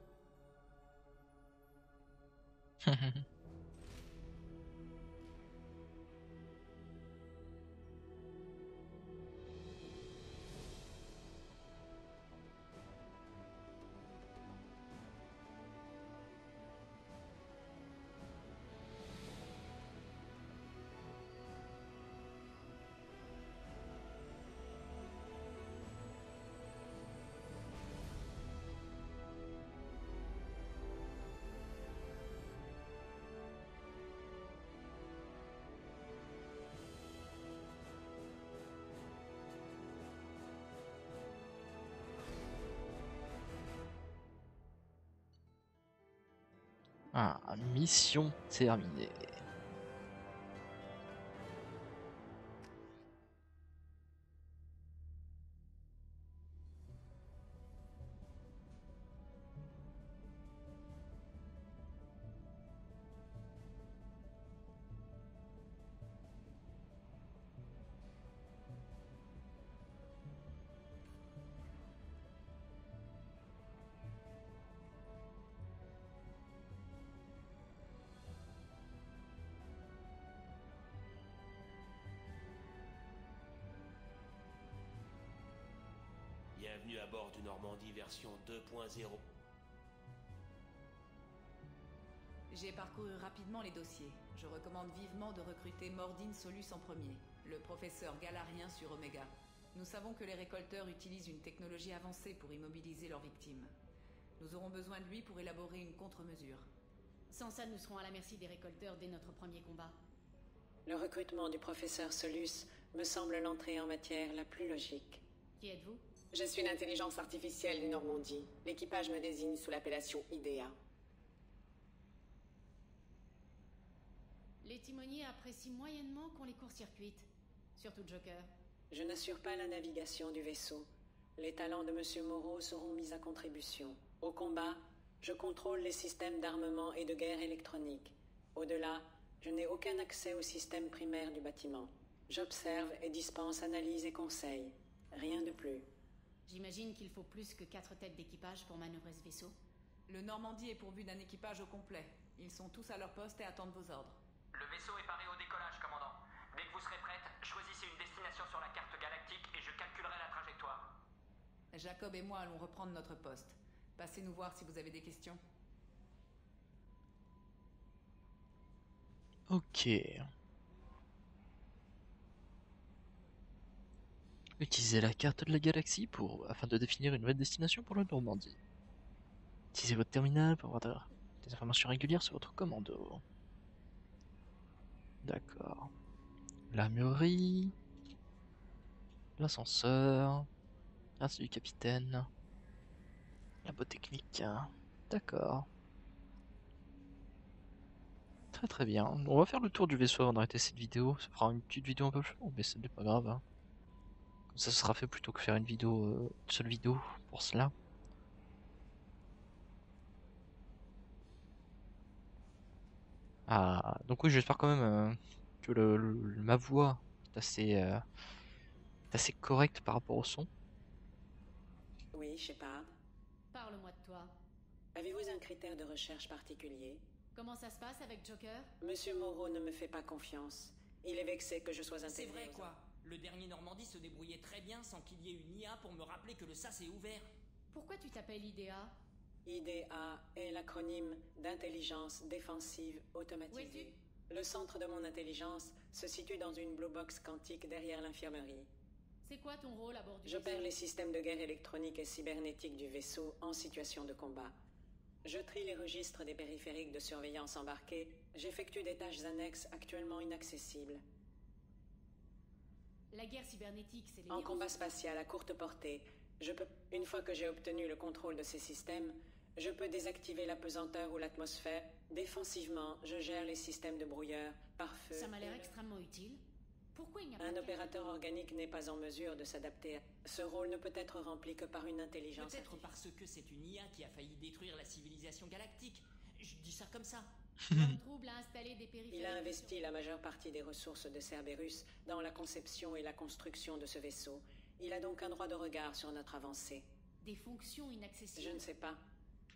Ah, mission terminée. bienvenue à bord du Normandie version deux point zéro. J'ai parcouru rapidement les dossiers. Je recommande vivement de recruter Mordin Solus en premier, le professeur galarien sur Omega. Nous savons que les récolteurs utilisent une technologie avancée pour immobiliser leurs victimes. Nous aurons besoin de lui pour élaborer une contre-mesure. Sans ça, nous serons à la merci des récolteurs dès notre premier combat. Le recrutement du professeur Solus me semble l'entrée en matière la plus logique. Qui êtes-vous? Je suis l'intelligence artificielle du Normandie. L'équipage me désigne sous l'appellation IDEA. Les timoniers apprécient moyennement qu'on les court-circuite. Surtout Joker. Je n'assure pas la navigation du vaisseau. Les talents de Monsieur Moreau seront mis à contribution. Au combat, je contrôle les systèmes d'armement et de guerre électronique. Au-delà, je n'ai aucun accès au système primaire du bâtiment. J'observe et dispense analyse et conseils. Rien de plus. J'imagine qu'il faut plus que quatre têtes d'équipage pour manœuvrer ce vaisseau. Le Normandie est pourvu d'un équipage au complet. Ils sont tous à leur poste et attendent vos ordres. Le vaisseau est paré au décollage, commandant. Dès que vous serez prête, choisissez une destination sur la carte galactique et je calculerai la trajectoire. Jacob et moi allons reprendre notre poste. Passez nous voir si vous avez des questions. Ok. Utilisez la carte de la galaxie pour afin de définir une nouvelle destination pour la Normandie. Utilisez votre terminal pour avoir des informations régulières sur votre commando. D'accord. L'armurerie, l'ascenseur, l'institut du capitaine, la boîte technique. D'accord. Très très bien. On va faire le tour du vaisseau avant d'arrêter cette vidéo. Ça fera une petite vidéo un peu chelou, mais ce n'est pas grave. Hein. Comme ça, ce sera fait plutôt que faire une vidéo, euh, une seule vidéo pour cela. Ah, donc oui, j'espère quand même euh, que le, le, ma voix est assez, euh, assez correcte par rapport au son. Oui, Shepard. Parle-moi de toi. Avez-vous un critère de recherche particulier? Comment ça se passe avec Joker? Monsieur Moreau ne me fait pas confiance. Il est vexé que je sois intégré. C'est vrai quoi. Le dernier Normandie se débrouillait très bien sans qu'il y ait une I A pour me rappeler que le sas est ouvert. Pourquoi tu t'appelles I D A? I D A est l'acronyme d'intelligence défensive automatisée. Le centre de mon intelligence se situe dans une blue box quantique derrière l'infirmerie. C'est quoi ton rôle à bord du vaisseau? J'opère les systèmes de guerre électronique et cybernétique du vaisseau en situation de combat. Je trie les registres des périphériques de surveillance embarqués. J'effectue des tâches annexes actuellement inaccessibles. La guerre cybernétique, c'est les... En combat spatial à courte portée, je peux, une fois que j'ai obtenu le contrôle de ces systèmes, je peux désactiver la pesanteur ou l'atmosphère. Défensivement, je gère les systèmes de brouilleur, pare-feu... Ça m'a l'air extrêmement utile. Pourquoi il n'y a pas... Un opérateur organique n'est pas en mesure de s'adapter à... Ce rôle ne peut être rempli que par une intelligence... Peut-être parce que c'est une I A qui a failli détruire la civilisation galactique. Je dis ça comme ça. Trouble à installer des périphériques. Il a investi la majeure partie des ressources de Cerberus dans la conception et la construction de ce vaisseau. Il a donc un droit de regard sur notre avancée. Des fonctions inaccessibles? Je ne sais pas.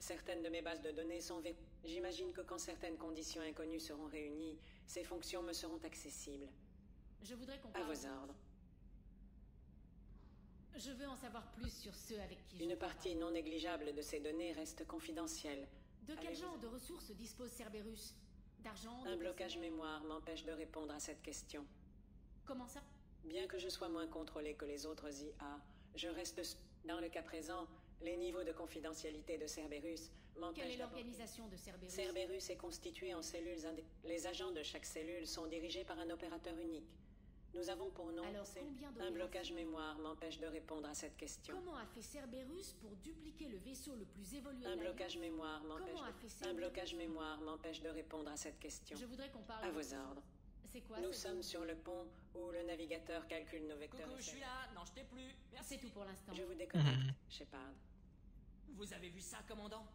Certaines de mes bases de données sont... Vé... J'imagine que quand certaines conditions inconnues seront réunies, ces fonctions me seront accessibles. Je voudrais qu'on... À vos ordres. Je veux en savoir plus sur ceux avec qui... Une partie non négligeable de ces données reste confidentielle. De quel genre de ressources dispose Cerberus? D'argent? Un blocage mémoire m'empêche de répondre à cette question. Comment ça? Bien que je sois moins contrôlée que les autres I A, je reste... Dans le cas présent, les niveaux de confidentialité de Cerberus m'empêchent... Quelle est l'organisation de Cerberus? Cerberus est constitué en cellules indé... Les agents de chaque cellule sont dirigés par un opérateur unique. Nous avons pour nom... Alors, combien un blocage mémoire m'empêche de répondre à cette question. Comment a fait Cerberus pour dupliquer le vaisseau le plus évolué? Un blocage mémoire m'empêche de... Un blocage mémoire m'empêche de répondre à cette question. Je voudrais qu'on parle... À vos ordres. C'est quoi? Nous sommes sur le pont où le navigateur calcule nos vecteurs. Coucou, je suis là. Non, je t'ai plus. Merci. C'est tout pour l'instant. Je vous déconnecte, Shepard. Vous avez vu ça, commandant?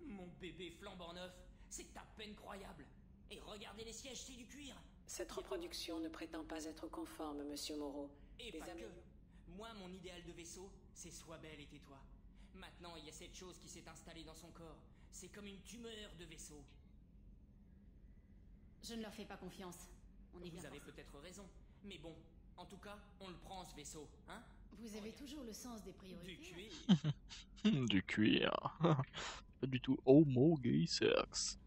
Mon bébé flambant neuf. C'est à peine croyable. Et regardez les sièges, c'est du cuir. Cette reproduction ne prétend pas être conforme, Monsieur Moreau. Et les pas amis... que. Moi, mon idéal de vaisseau, c'est sois belle et tais-toi. Maintenant, il y a cette chose qui s'est installée dans son corps. C'est comme une tumeur de vaisseau. Je ne leur fais pas confiance. On est... Vous avez peut-être raison. Mais bon, En tout cas, on le prend ce vaisseau, hein? Vous avez toujours le sens des priorités. Du cuir. Du cuir. Pas du tout homo gay sex.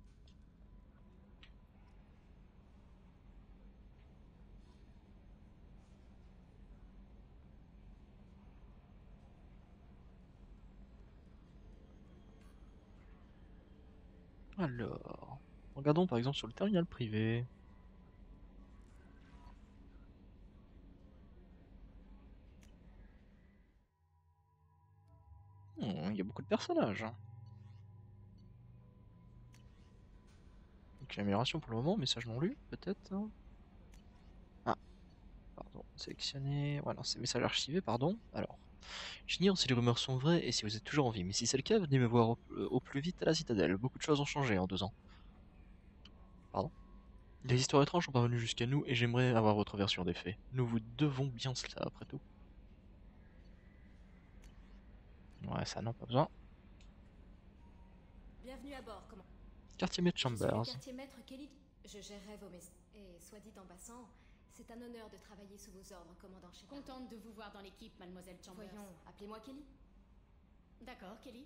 Alors, regardons par exemple sur le terminal privé. Il hmm, y a beaucoup de personnages. Donc l'amélioration pour le moment, message non lu, peut-être. Ah, pardon, sélectionner. Voilà, c'est message archivé, pardon. Alors, j'ignore si les rumeurs sont vraies et si vous êtes toujours en vie, mais si c'est le cas, venez me voir au, au plus vite à la Citadelle. Beaucoup de choses ont changé en deux ans. Pardon. Les histoires étranges sont parvenues jusqu'à nous et j'aimerais avoir votre version des faits. Nous vous devons bien cela, après tout. Ouais, ça non, pas besoin. Bienvenue à bord, comment... Quartier maître Chambers. Quartier maître Kelly, je gérerai vos messages. Et soit dit en passant, c'est un honneur de travailler sous vos ordres, commandant Shepard. Contente de vous voir dans l'équipe, mademoiselle Chambers. Voyons, appelez-moi Kelly. D'accord, Kelly.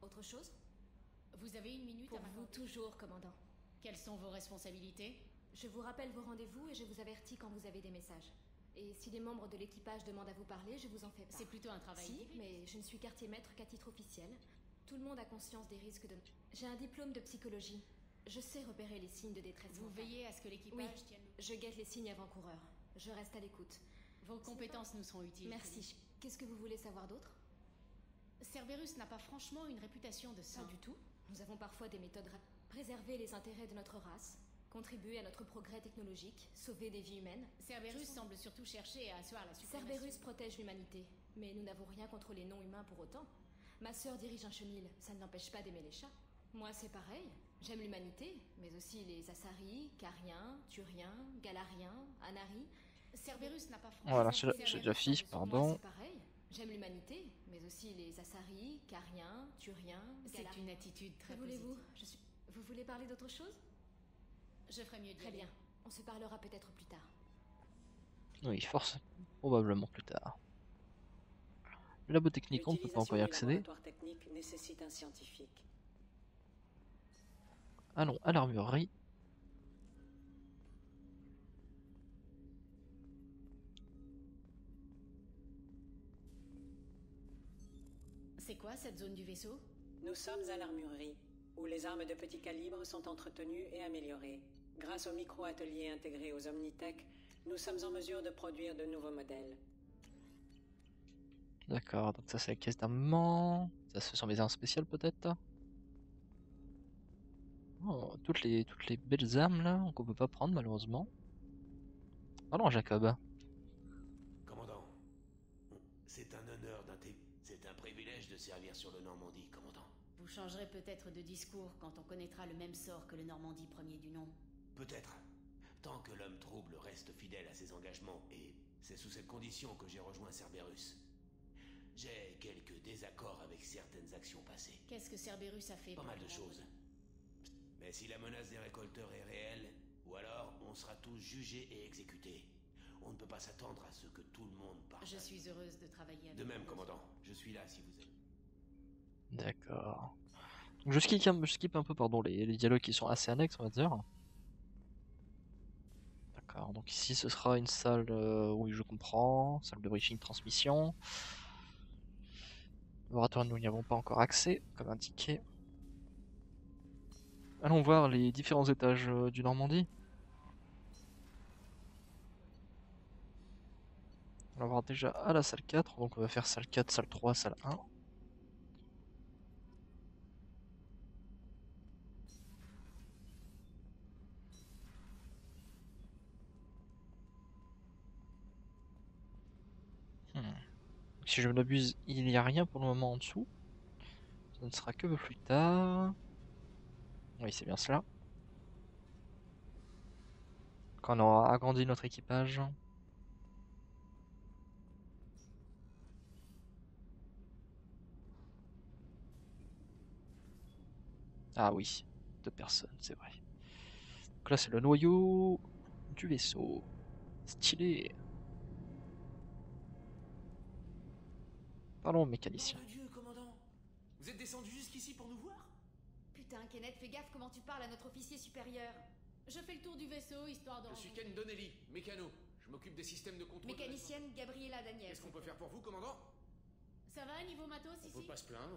Autre chose? Vous avez une minute pour à vous, toujours, commandant. Quelles sont vos responsabilités? Je vous rappelle vos rendez-vous et je vous avertis quand vous avez des messages. Et si les membres de l'équipage demandent à vous parler, je vous en fais part. C'est plutôt un travail. Si, mais je ne suis quartier maître qu'à titre officiel. Tout le monde a conscience des risques de... J'ai un diplôme de psychologie. Je sais repérer les signes de détresse. Vous mentale. Veillez à ce que l'équipage oui, tienne... je guette les signes avant-coureurs. Je reste à l'écoute. Vos compétences nous seront utiles. Merci. Qu'est-ce que vous voulez savoir d'autre? Cerberus n'a pas franchement une réputation de saint. Pas du tout. Nous avons parfois des méthodes... Préserver les intérêts de notre race... Contribuer à notre progrès technologique, sauver des vies humaines. Cerberus semble surtout chercher à asseoir la suprématie. Cerberus protège l'humanité, mais nous n'avons rien contre les non-humains pour autant. Ma sœur dirige un chenil, ça ne l'empêche pas d'aimer les chats. Moi c'est pareil, j'aime l'humanité, mais aussi les Asari, Cariens, Turiens, Galariens, Anari. Cerberus n'a pas franchement... Voilà, j'ai déjà fille, pardon. Moi c'est pareil, j'aime l'humanité, mais aussi les Asari, Cariens, Turiens, Galariens. C'est une attitude très positive. Voulez-vous, je suis... Vous voulez parler d'autre chose? Je ferai mieux de... Très bien. bien, on se parlera peut-être plus tard. Oui, force, probablement plus tard. Le labo technique, on ne peut pas encore y accéder. Technique nécessite un scientifique. Allons à l'armurerie. C'est quoi cette zone du vaisseau? Nous sommes à l'armurerie, où les armes de petit calibre sont entretenues et améliorées. Grâce au micro-atelier intégré aux Omnitech, nous sommes en mesure de produire de nouveaux modèles. D'accord, donc ça c'est la caisse d'armement. Ça ce sont mes armes spéciales peut-être. Oh, toutes les toutes les belles armes là qu'on peut pas prendre malheureusement. Allons Jacob. Commandant, c'est un honneur d'un t... c'est un privilège de servir sur le Normandie, commandant. Vous changerez peut-être de discours quand on connaîtra le même sort que le Normandie premier du nom. Peut-être. Tant que l'homme trouble reste fidèle à ses engagements, et c'est sous cette condition que j'ai rejoint Cerberus. J'ai quelques désaccords avec certaines actions passées. Qu'est-ce que Cerberus a fait? Pas mal de choses. Mais si la menace des récolteurs est réelle, ou alors on sera tous jugés et exécutés. On ne peut pas s'attendre à ce que tout le monde parle. Je suis heureuse de travailler avec vous. De même, commandant. Je suis là si vous êtes... D'accord. Je skip un, je skip un peu pardon, les, les dialogues qui sont assez annexes, on va dire. Alors, donc ici ce sera une salle, euh, oui je comprends, salle de briefing, transmission. Laboratoire nous n'y avons pas encore accès, comme indiqué. Allons voir les différents étages euh, du Normandie. On va voir déjà à la salle quatre, donc on va faire salle quatre, salle trois, salle un. Si je m'abuse, il n'y a rien pour le moment en dessous. Ça ne sera que plus tard. Oui, c'est bien cela. Quand on aura agrandi notre équipage. Ah oui, deux personnes, c'est vrai. Donc là, c'est le noyau du vaisseau. Stylé. Parlons au mécanicien. Mon Dieu, commandant. Vous êtes descendu jusqu'ici pour nous voir? Putain, Kenneth, fais gaffe comment tu parles à notre officier supérieur. Je fais le tour du vaisseau, histoire de... Je suis Ken Donnelly, mécano. Je m'occupe des systèmes de contrôle... Mécanicienne de Gabriella Daniel. Qu'est-ce qu'on peut faire pour vous, commandant? Ça va, niveau matos, ici? On peut pas se plaindre.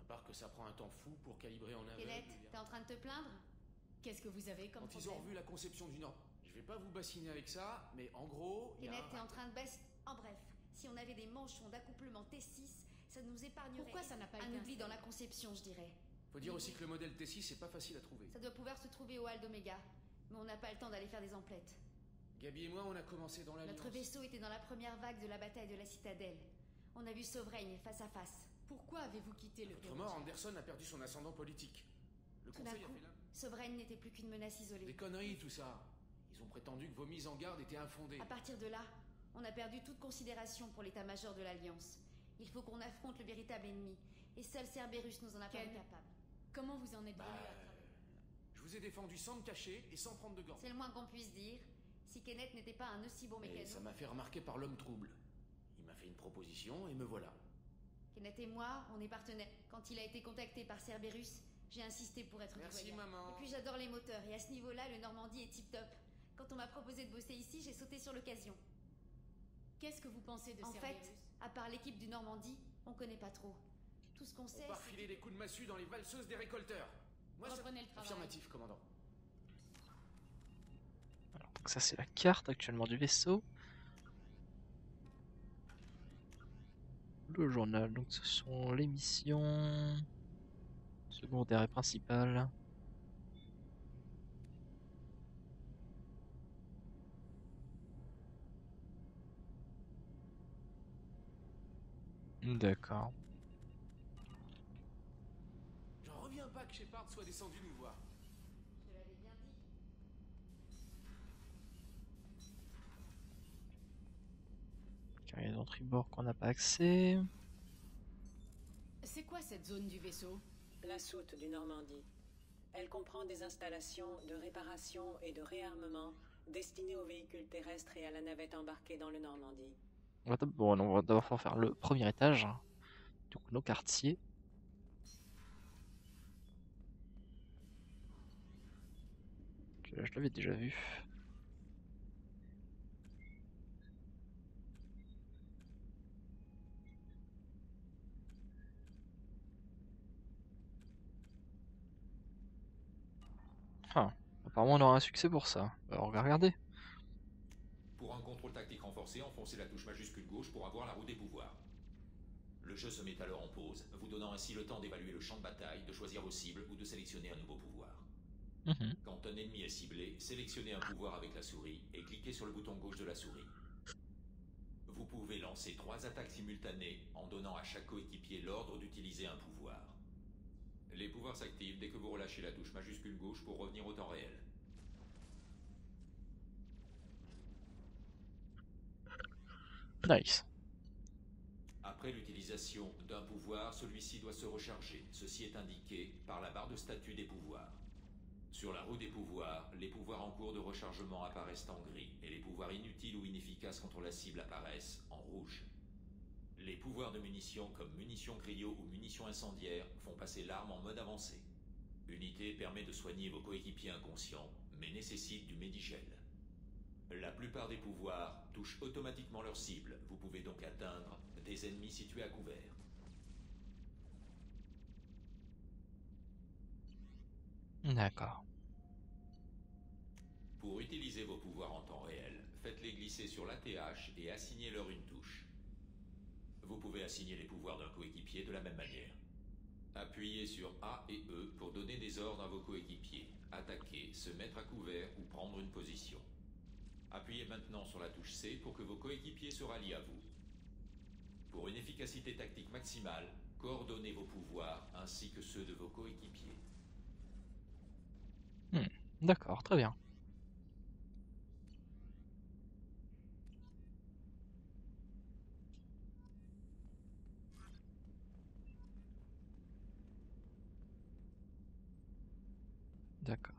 À part que ça prend un temps fou pour calibrer en aveugle... Kenneth, t'es en train de te plaindre? Qu'est-ce que vous avez comme Quand problème? Ils ont revu la conception du Nord. Je vais pas vous bassiner avec ça, mais en gros... Kenneth, un... t'es en train de baisser... En bref, si on avait des manchons d'accouplement T six, ça nous épargnerait... Pourquoi ça n'a pas été un oubli dans la conception, je dirais. Faut dire aussi que le modèle T six, c'est pas facile à trouver. Ça doit pouvoir se trouver au hall d'Omega. Mais on n'a pas le temps d'aller faire des emplettes. Gabi et moi, on a commencé dans la... Notre vaisseau était dans la première vague de la bataille de la Citadelle. On a vu Sovereign face à face. Pourquoi avez-vous quitté le... Votre mort, Anderson a perdu son ascendant politique. Le tout conseil coup, a fait là... Sovereign n'était plus qu'une menace isolée. Des conneries, tout ça. Ils ont prétendu que vos mises en garde étaient infondées. À partir de là, on a perdu toute considération pour l'état-major de l'Alliance. Il faut qu'on affronte le véritable ennemi. Et seul Cerberus nous en a pas été capable. Comment vous en êtes bah, venu à... Je vous ai défendu sans me cacher et sans prendre de gants. C'est le moins qu'on puisse dire. Si Kenneth n'était pas un aussi bon mécanicien... Ça m'a fait remarquer par l'homme trouble. Il m'a fait une proposition et me voilà. Kenneth et moi, on est partenaires. Quand il a été contacté par Cerberus, j'ai insisté pour être... Merci maman. Et puis j'adore les moteurs et à ce niveau-là, le Normandie est tip-top. Quand on m'a proposé de bosser ici, j'ai sauté sur l'occasion. Qu'est-ce que vous pensez de Cerberus? En fait, à part l'équipe du Normandie, on connaît pas trop. Tout ce qu'on sait, on va filer des coups de massue dans les valseuses des récolteurs. Moi, ça... le affirmatif, commandant. Alors, donc ça c'est la carte actuellement du vaisseau. Le journal, donc ce sont les missions secondaires et principales. D'accord. Pas que Shepard soit descendu nous voir. Je l'avais bien dit. Il y a d'autres tribords qu'on n'a pas accès. C'est quoi cette zone du vaisseau? La soute du Normandie. Elle comprend des installations de réparation et de réarmement destinées aux véhicules terrestres et à la navette embarquée dans le Normandie. Bon, on va d'abord faire le premier étage. Donc nos quartiers. Je l'avais déjà vu. Ah, apparemment on aura un succès pour ça. Alors on va regarder. Pour un contrôle tactique renforcé, enfoncez la touche majuscule gauche pour avoir la roue des pouvoirs. Le jeu se met alors en pause, vous donnant ainsi le temps d'évaluer le champ de bataille, de choisir vos cibles ou de sélectionner un nouveau pouvoir. Quand un ennemi est ciblé, sélectionnez un pouvoir avec la souris et cliquez sur le bouton gauche de la souris. Vous pouvez lancer trois attaques simultanées en donnant à chaque coéquipier l'ordre d'utiliser un pouvoir. Les pouvoirs s'activent dès que vous relâchez la touche majuscule gauche pour revenir au temps réel. Nice. Après l'utilisation d'un pouvoir, celui-ci doit se recharger. Ceci est indiqué par la barre de statut des pouvoirs. Sur la roue des pouvoirs, les pouvoirs en cours de rechargement apparaissent en gris, et les pouvoirs inutiles ou inefficaces contre la cible apparaissent en rouge. Les pouvoirs de munitions comme munitions cryo ou munitions incendiaires font passer l'arme en mode avancé. L'unité permet de soigner vos coéquipiers inconscients, mais nécessite du médigel. La plupart des pouvoirs touchent automatiquement leur cible, vous pouvez donc atteindre des ennemis situés à couvert. D'accord. Pour utiliser vos pouvoirs en temps réel, faites-les glisser sur l'A T H et assignez-leur une touche. Vous pouvez assigner les pouvoirs d'un coéquipier de la même manière. Appuyez sur A et E pour donner des ordres à vos coéquipiers, attaquer, se mettre à couvert ou prendre une position. Appuyez maintenant sur la touche C pour que vos coéquipiers se rallient à vous. Pour une efficacité tactique maximale, coordonnez vos pouvoirs ainsi que ceux de vos coéquipiers. Hmm, d'accord, très bien. D'accord.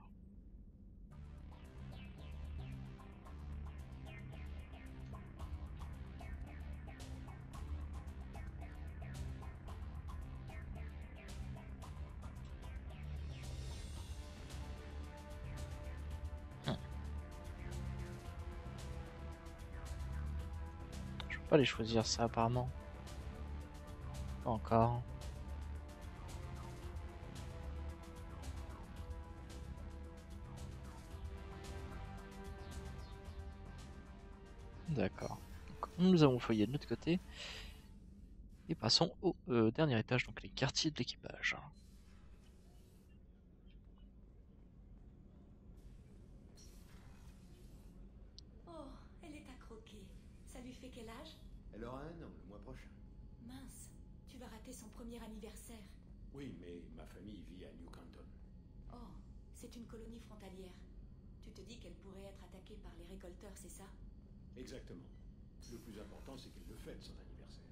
pas les choisir ça apparemment. Pas encore. D'accord. Nous avons fouillé de notre côté. Et passons au euh, dernier étage, donc les quartiers de l'équipage. Oh, elle est à croquer. Ça lui fait quel âge? Elle aura un an, le mois prochain. Mince, tu vas rater son premier anniversaire. Oui, mais ma famille vit à New Canton. Oh, c'est une colonie frontalière. Tu te dis qu'elle pourrait être attaquée par les récolteurs, c'est ça? Exactement. Le plus important, c'est qu'elle le fête, son anniversaire.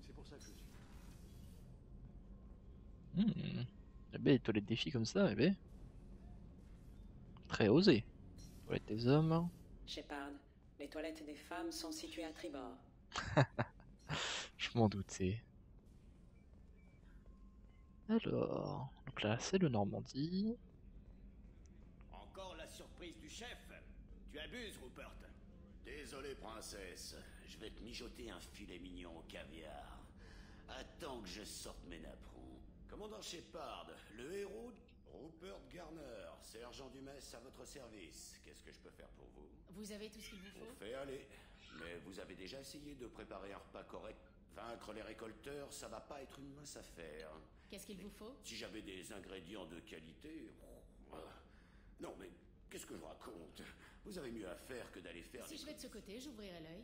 C'est pour ça que je suis. Mmh. Eh bien, il te les défie comme ça, eh bien. Très osé. Toilette des hommes. Shepard, les toilettes des femmes sont situées à tribord. Je m'en doutais. Alors, donc là, c'est le Normandie. Encore la surprise du chef. Tu abuses, Rupert. Désolé, princesse, je vais te mijoter un filet mignon au caviar. Attends que je sorte mes napperons. Commandant Shepard, le héros... Rupert Gardner, sergent du mess à votre service. Qu'est-ce que je peux faire pour vous? Vous avez tout ce qu'il vous faut? On fait aller. Mais vous avez déjà essayé de préparer un repas correct. Vaincre les récolteurs, ça va pas être une mince affaire. Qu'est-ce qu'il vous faut? Si j'avais des ingrédients de qualité... Non, mais... Qu'est-ce que je raconte? Vous avez mieux à faire que d'aller faire... Si je vais de ce côté, j'ouvrirai l'œil.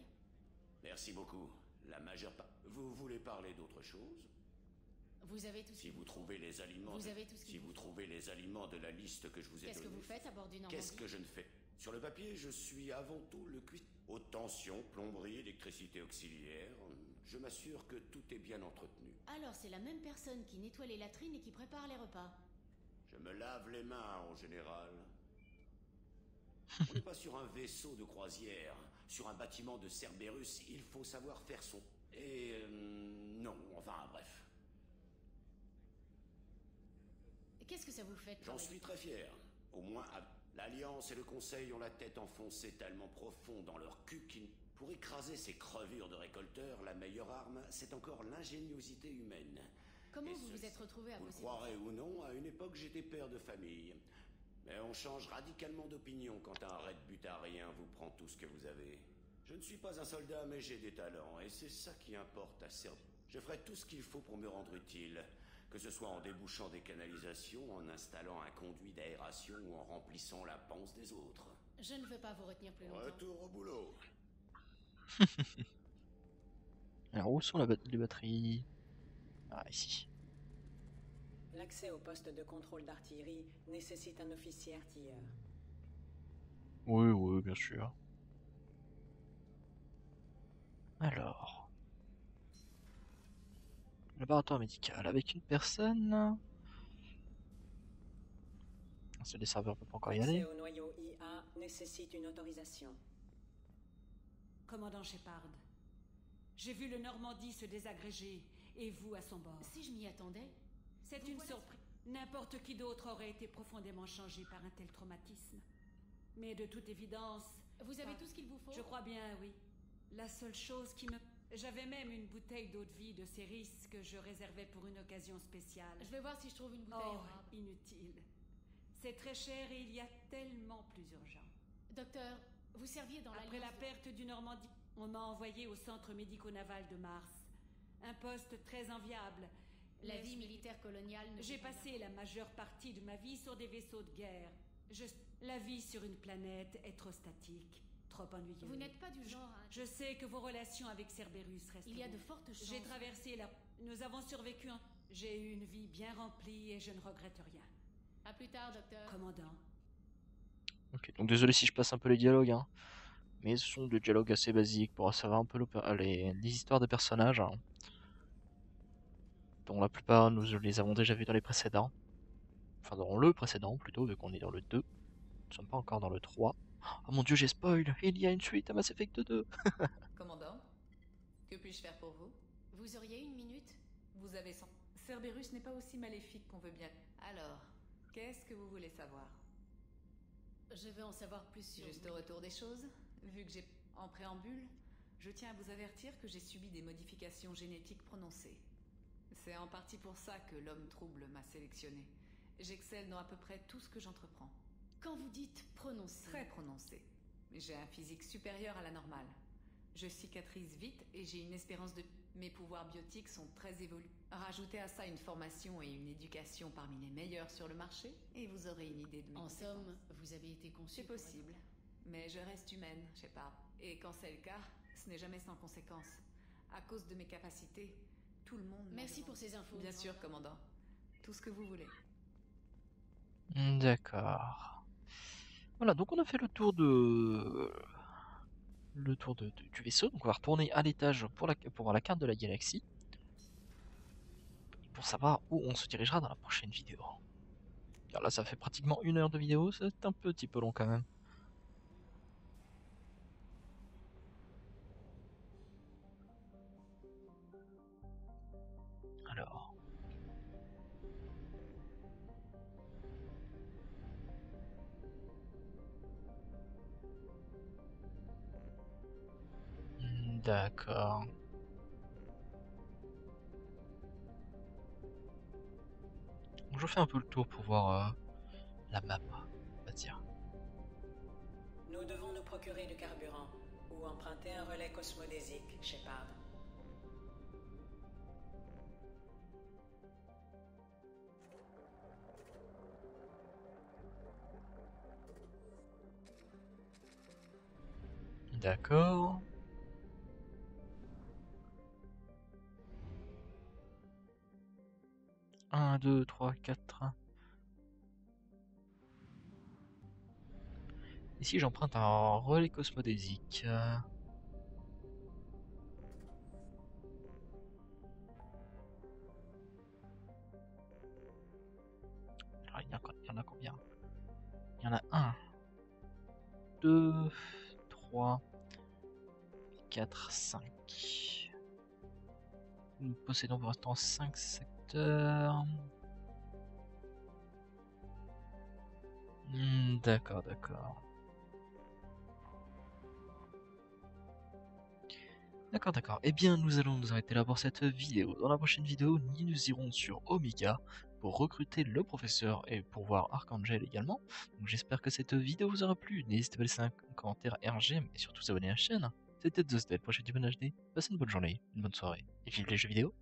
Merci beaucoup. La majeure part... Vous voulez parler d'autre chose? Vous avez tout ce Si vous trouvez les aliments... Vous avez tout ce Si vous trouvez les aliments de la liste que je vous ai donnée... Qu'est-ce que vous faites à bord d'une Normandie? Qu'est-ce que je ne fais? Sur le papier, je suis avant tout le cuit... Haute tension, plomberie, électricité auxiliaire... Je m'assure que tout est bien entretenu. Alors c'est la même personne qui nettoie les latrines et qui prépare les repas? Je me lave les mains en général... On n'est pas sur un vaisseau de croisière, sur un bâtiment de Cerberus, il faut savoir faire son... Et... Euh, non, enfin, bref. Qu'est-ce que ça vous fait? J'en suis très fier. Au moins, l'Alliance et le Conseil ont la tête enfoncée tellement profond dans leur cul qu'ils... Pour écraser ces crevures de récolteurs, la meilleure arme, c'est encore l'ingéniosité humaine. Comment et vous ce... vous êtes retrouvé à vous... Vous croirez ou non, à une époque, j'étais père de famille. Mais on change radicalement d'opinion quand un raid butarien vous prend tout ce que vous avez. Je ne suis pas un soldat, mais j'ai des talents, et c'est ça qui importe à Cerberus. Je ferai tout ce qu'il faut pour me rendre utile, que ce soit en débouchant des canalisations, en installant un conduit d'aération ou en remplissant la panse des autres. Je ne veux pas vous retenir plus longtemps. Retour au boulot. Alors, où sont la ba les batteries? Ah, ici. L'accès au poste de contrôle d'artillerie nécessite un officier artilleur. Oui, oui, bien sûr. Alors... Laboratoire médical avec une personne... C'est des serveurs, on peut pas encore y aller. L'accès au noyau I A nécessite une autorisation. Commandant Shepard, j'ai vu le Normandie se désagréger et vous à son bord. Si je m'y attendais... C'est une surprise. N'importe qui d'autre aurait été profondément changé par un tel traumatisme. Mais de toute évidence... Vous avez tout ce qu'il vous faut? Je crois bien, oui. La seule chose qui me... J'avais même une bouteille d'eau de vie de Ceris que je réservais pour une occasion spéciale. Je vais voir si je trouve une bouteille arabe. Oh, inutile. C'est très cher et il y a tellement plus urgent. Docteur, vous serviez dans la... Après la perte du Normandie, on m'a envoyé au centre médico-naval de Mars. Un poste très enviable... La vie militaire coloniale... J'ai passé la majeure partie de ma vie sur des vaisseaux de guerre. Je... La vie sur une planète est trop statique, trop ennuyeuse. Vous n'êtes pas du genre à... Je sais que vos relations avec Cerberus restent... Il y a de fortes chances... J'ai traversé la... Nous avons survécu un... J'ai eu une vie bien remplie et je ne regrette rien. À plus tard, docteur. Commandant. Ok, donc désolé si je passe un peu les dialogues, hein. Mais ce sont des dialogues assez basiques pour savoir un peu les, les histoires des personnages, hein. Dont la plupart nous les avons déjà vus dans les précédents. Enfin dans le précédent plutôt, vu qu'on est dans le deux. Nous ne sommes pas encore dans le trois. Oh mon dieu, j'ai spoil! Il y a une suite à Mass Effect deux. Commandant, que puis-je faire pour vous? Vous auriez une minute? Vous avez cent... Cerberus n'est pas aussi maléfique qu'on veut bien. Alors, qu'est-ce que vous voulez savoir? Je veux en savoir plus sur... Juste au retour des choses, vu que j'ai... En préambule, Je tiens à vous avertir que j'ai subi des modifications génétiques prononcées. C'est en partie pour ça que l'homme trouble m'a sélectionné. J'excelle dans à peu près tout ce que j'entreprends. Quand vous dites prononcé... Très prononcé. J'ai un physique supérieur à la normale. Je cicatrise vite et j'ai une espérance de... Mes pouvoirs biotiques sont très évolués. Rajoutez à ça une formation et une éducation parmi les meilleures sur le marché et vous aurez une idée de mes... En somme, vous avez été conçu... C'est possible. Mais je reste humaine, Shepard. Et quand c'est le cas, ce n'est jamais sans conséquence. À cause de mes capacités, tout le monde... Merci pour ces infos. Bien sûr, commandant. Tout ce que vous voulez. D'accord. Voilà, donc on a fait le tour de... le tour de, de, du vaisseau, donc on va retourner à l'étage pour, la, pour voir la carte de la galaxie pour savoir où on se dirigera dans la prochaine vidéo. Car là ça fait pratiquement une heure de vidéo, c'est un petit peu long quand même. Alors... D'accord. Je fais un peu le tour pour voir euh, la map, on va dire. Nous devons nous procurer du carburant ou emprunter un relais cosmodésique, Shepard. D'accord. un, deux, trois, quatre. Ici j'emprunte un relais cosmodésique. Alors il y, a, il y en a combien? Il y en a un, deux, trois, quatre, cinq. Nous possédons pour l'instant cinq secteurs. Hmm, d'accord, d'accord. D'accord, d'accord. Eh bien, nous allons nous arrêter là pour cette vidéo. Dans la prochaine vidéo, nous irons sur Omega pour recruter le professeur et pour voir Archangel également. Donc j'espère que cette vidéo vous aura plu. N'hésitez pas à laisser un commentaire, R G M et surtout s'abonner à la chaîne. C'était Zeusdead, prochain du bon H D. Passez une bonne journée, une bonne soirée et vive les jeux vidéo.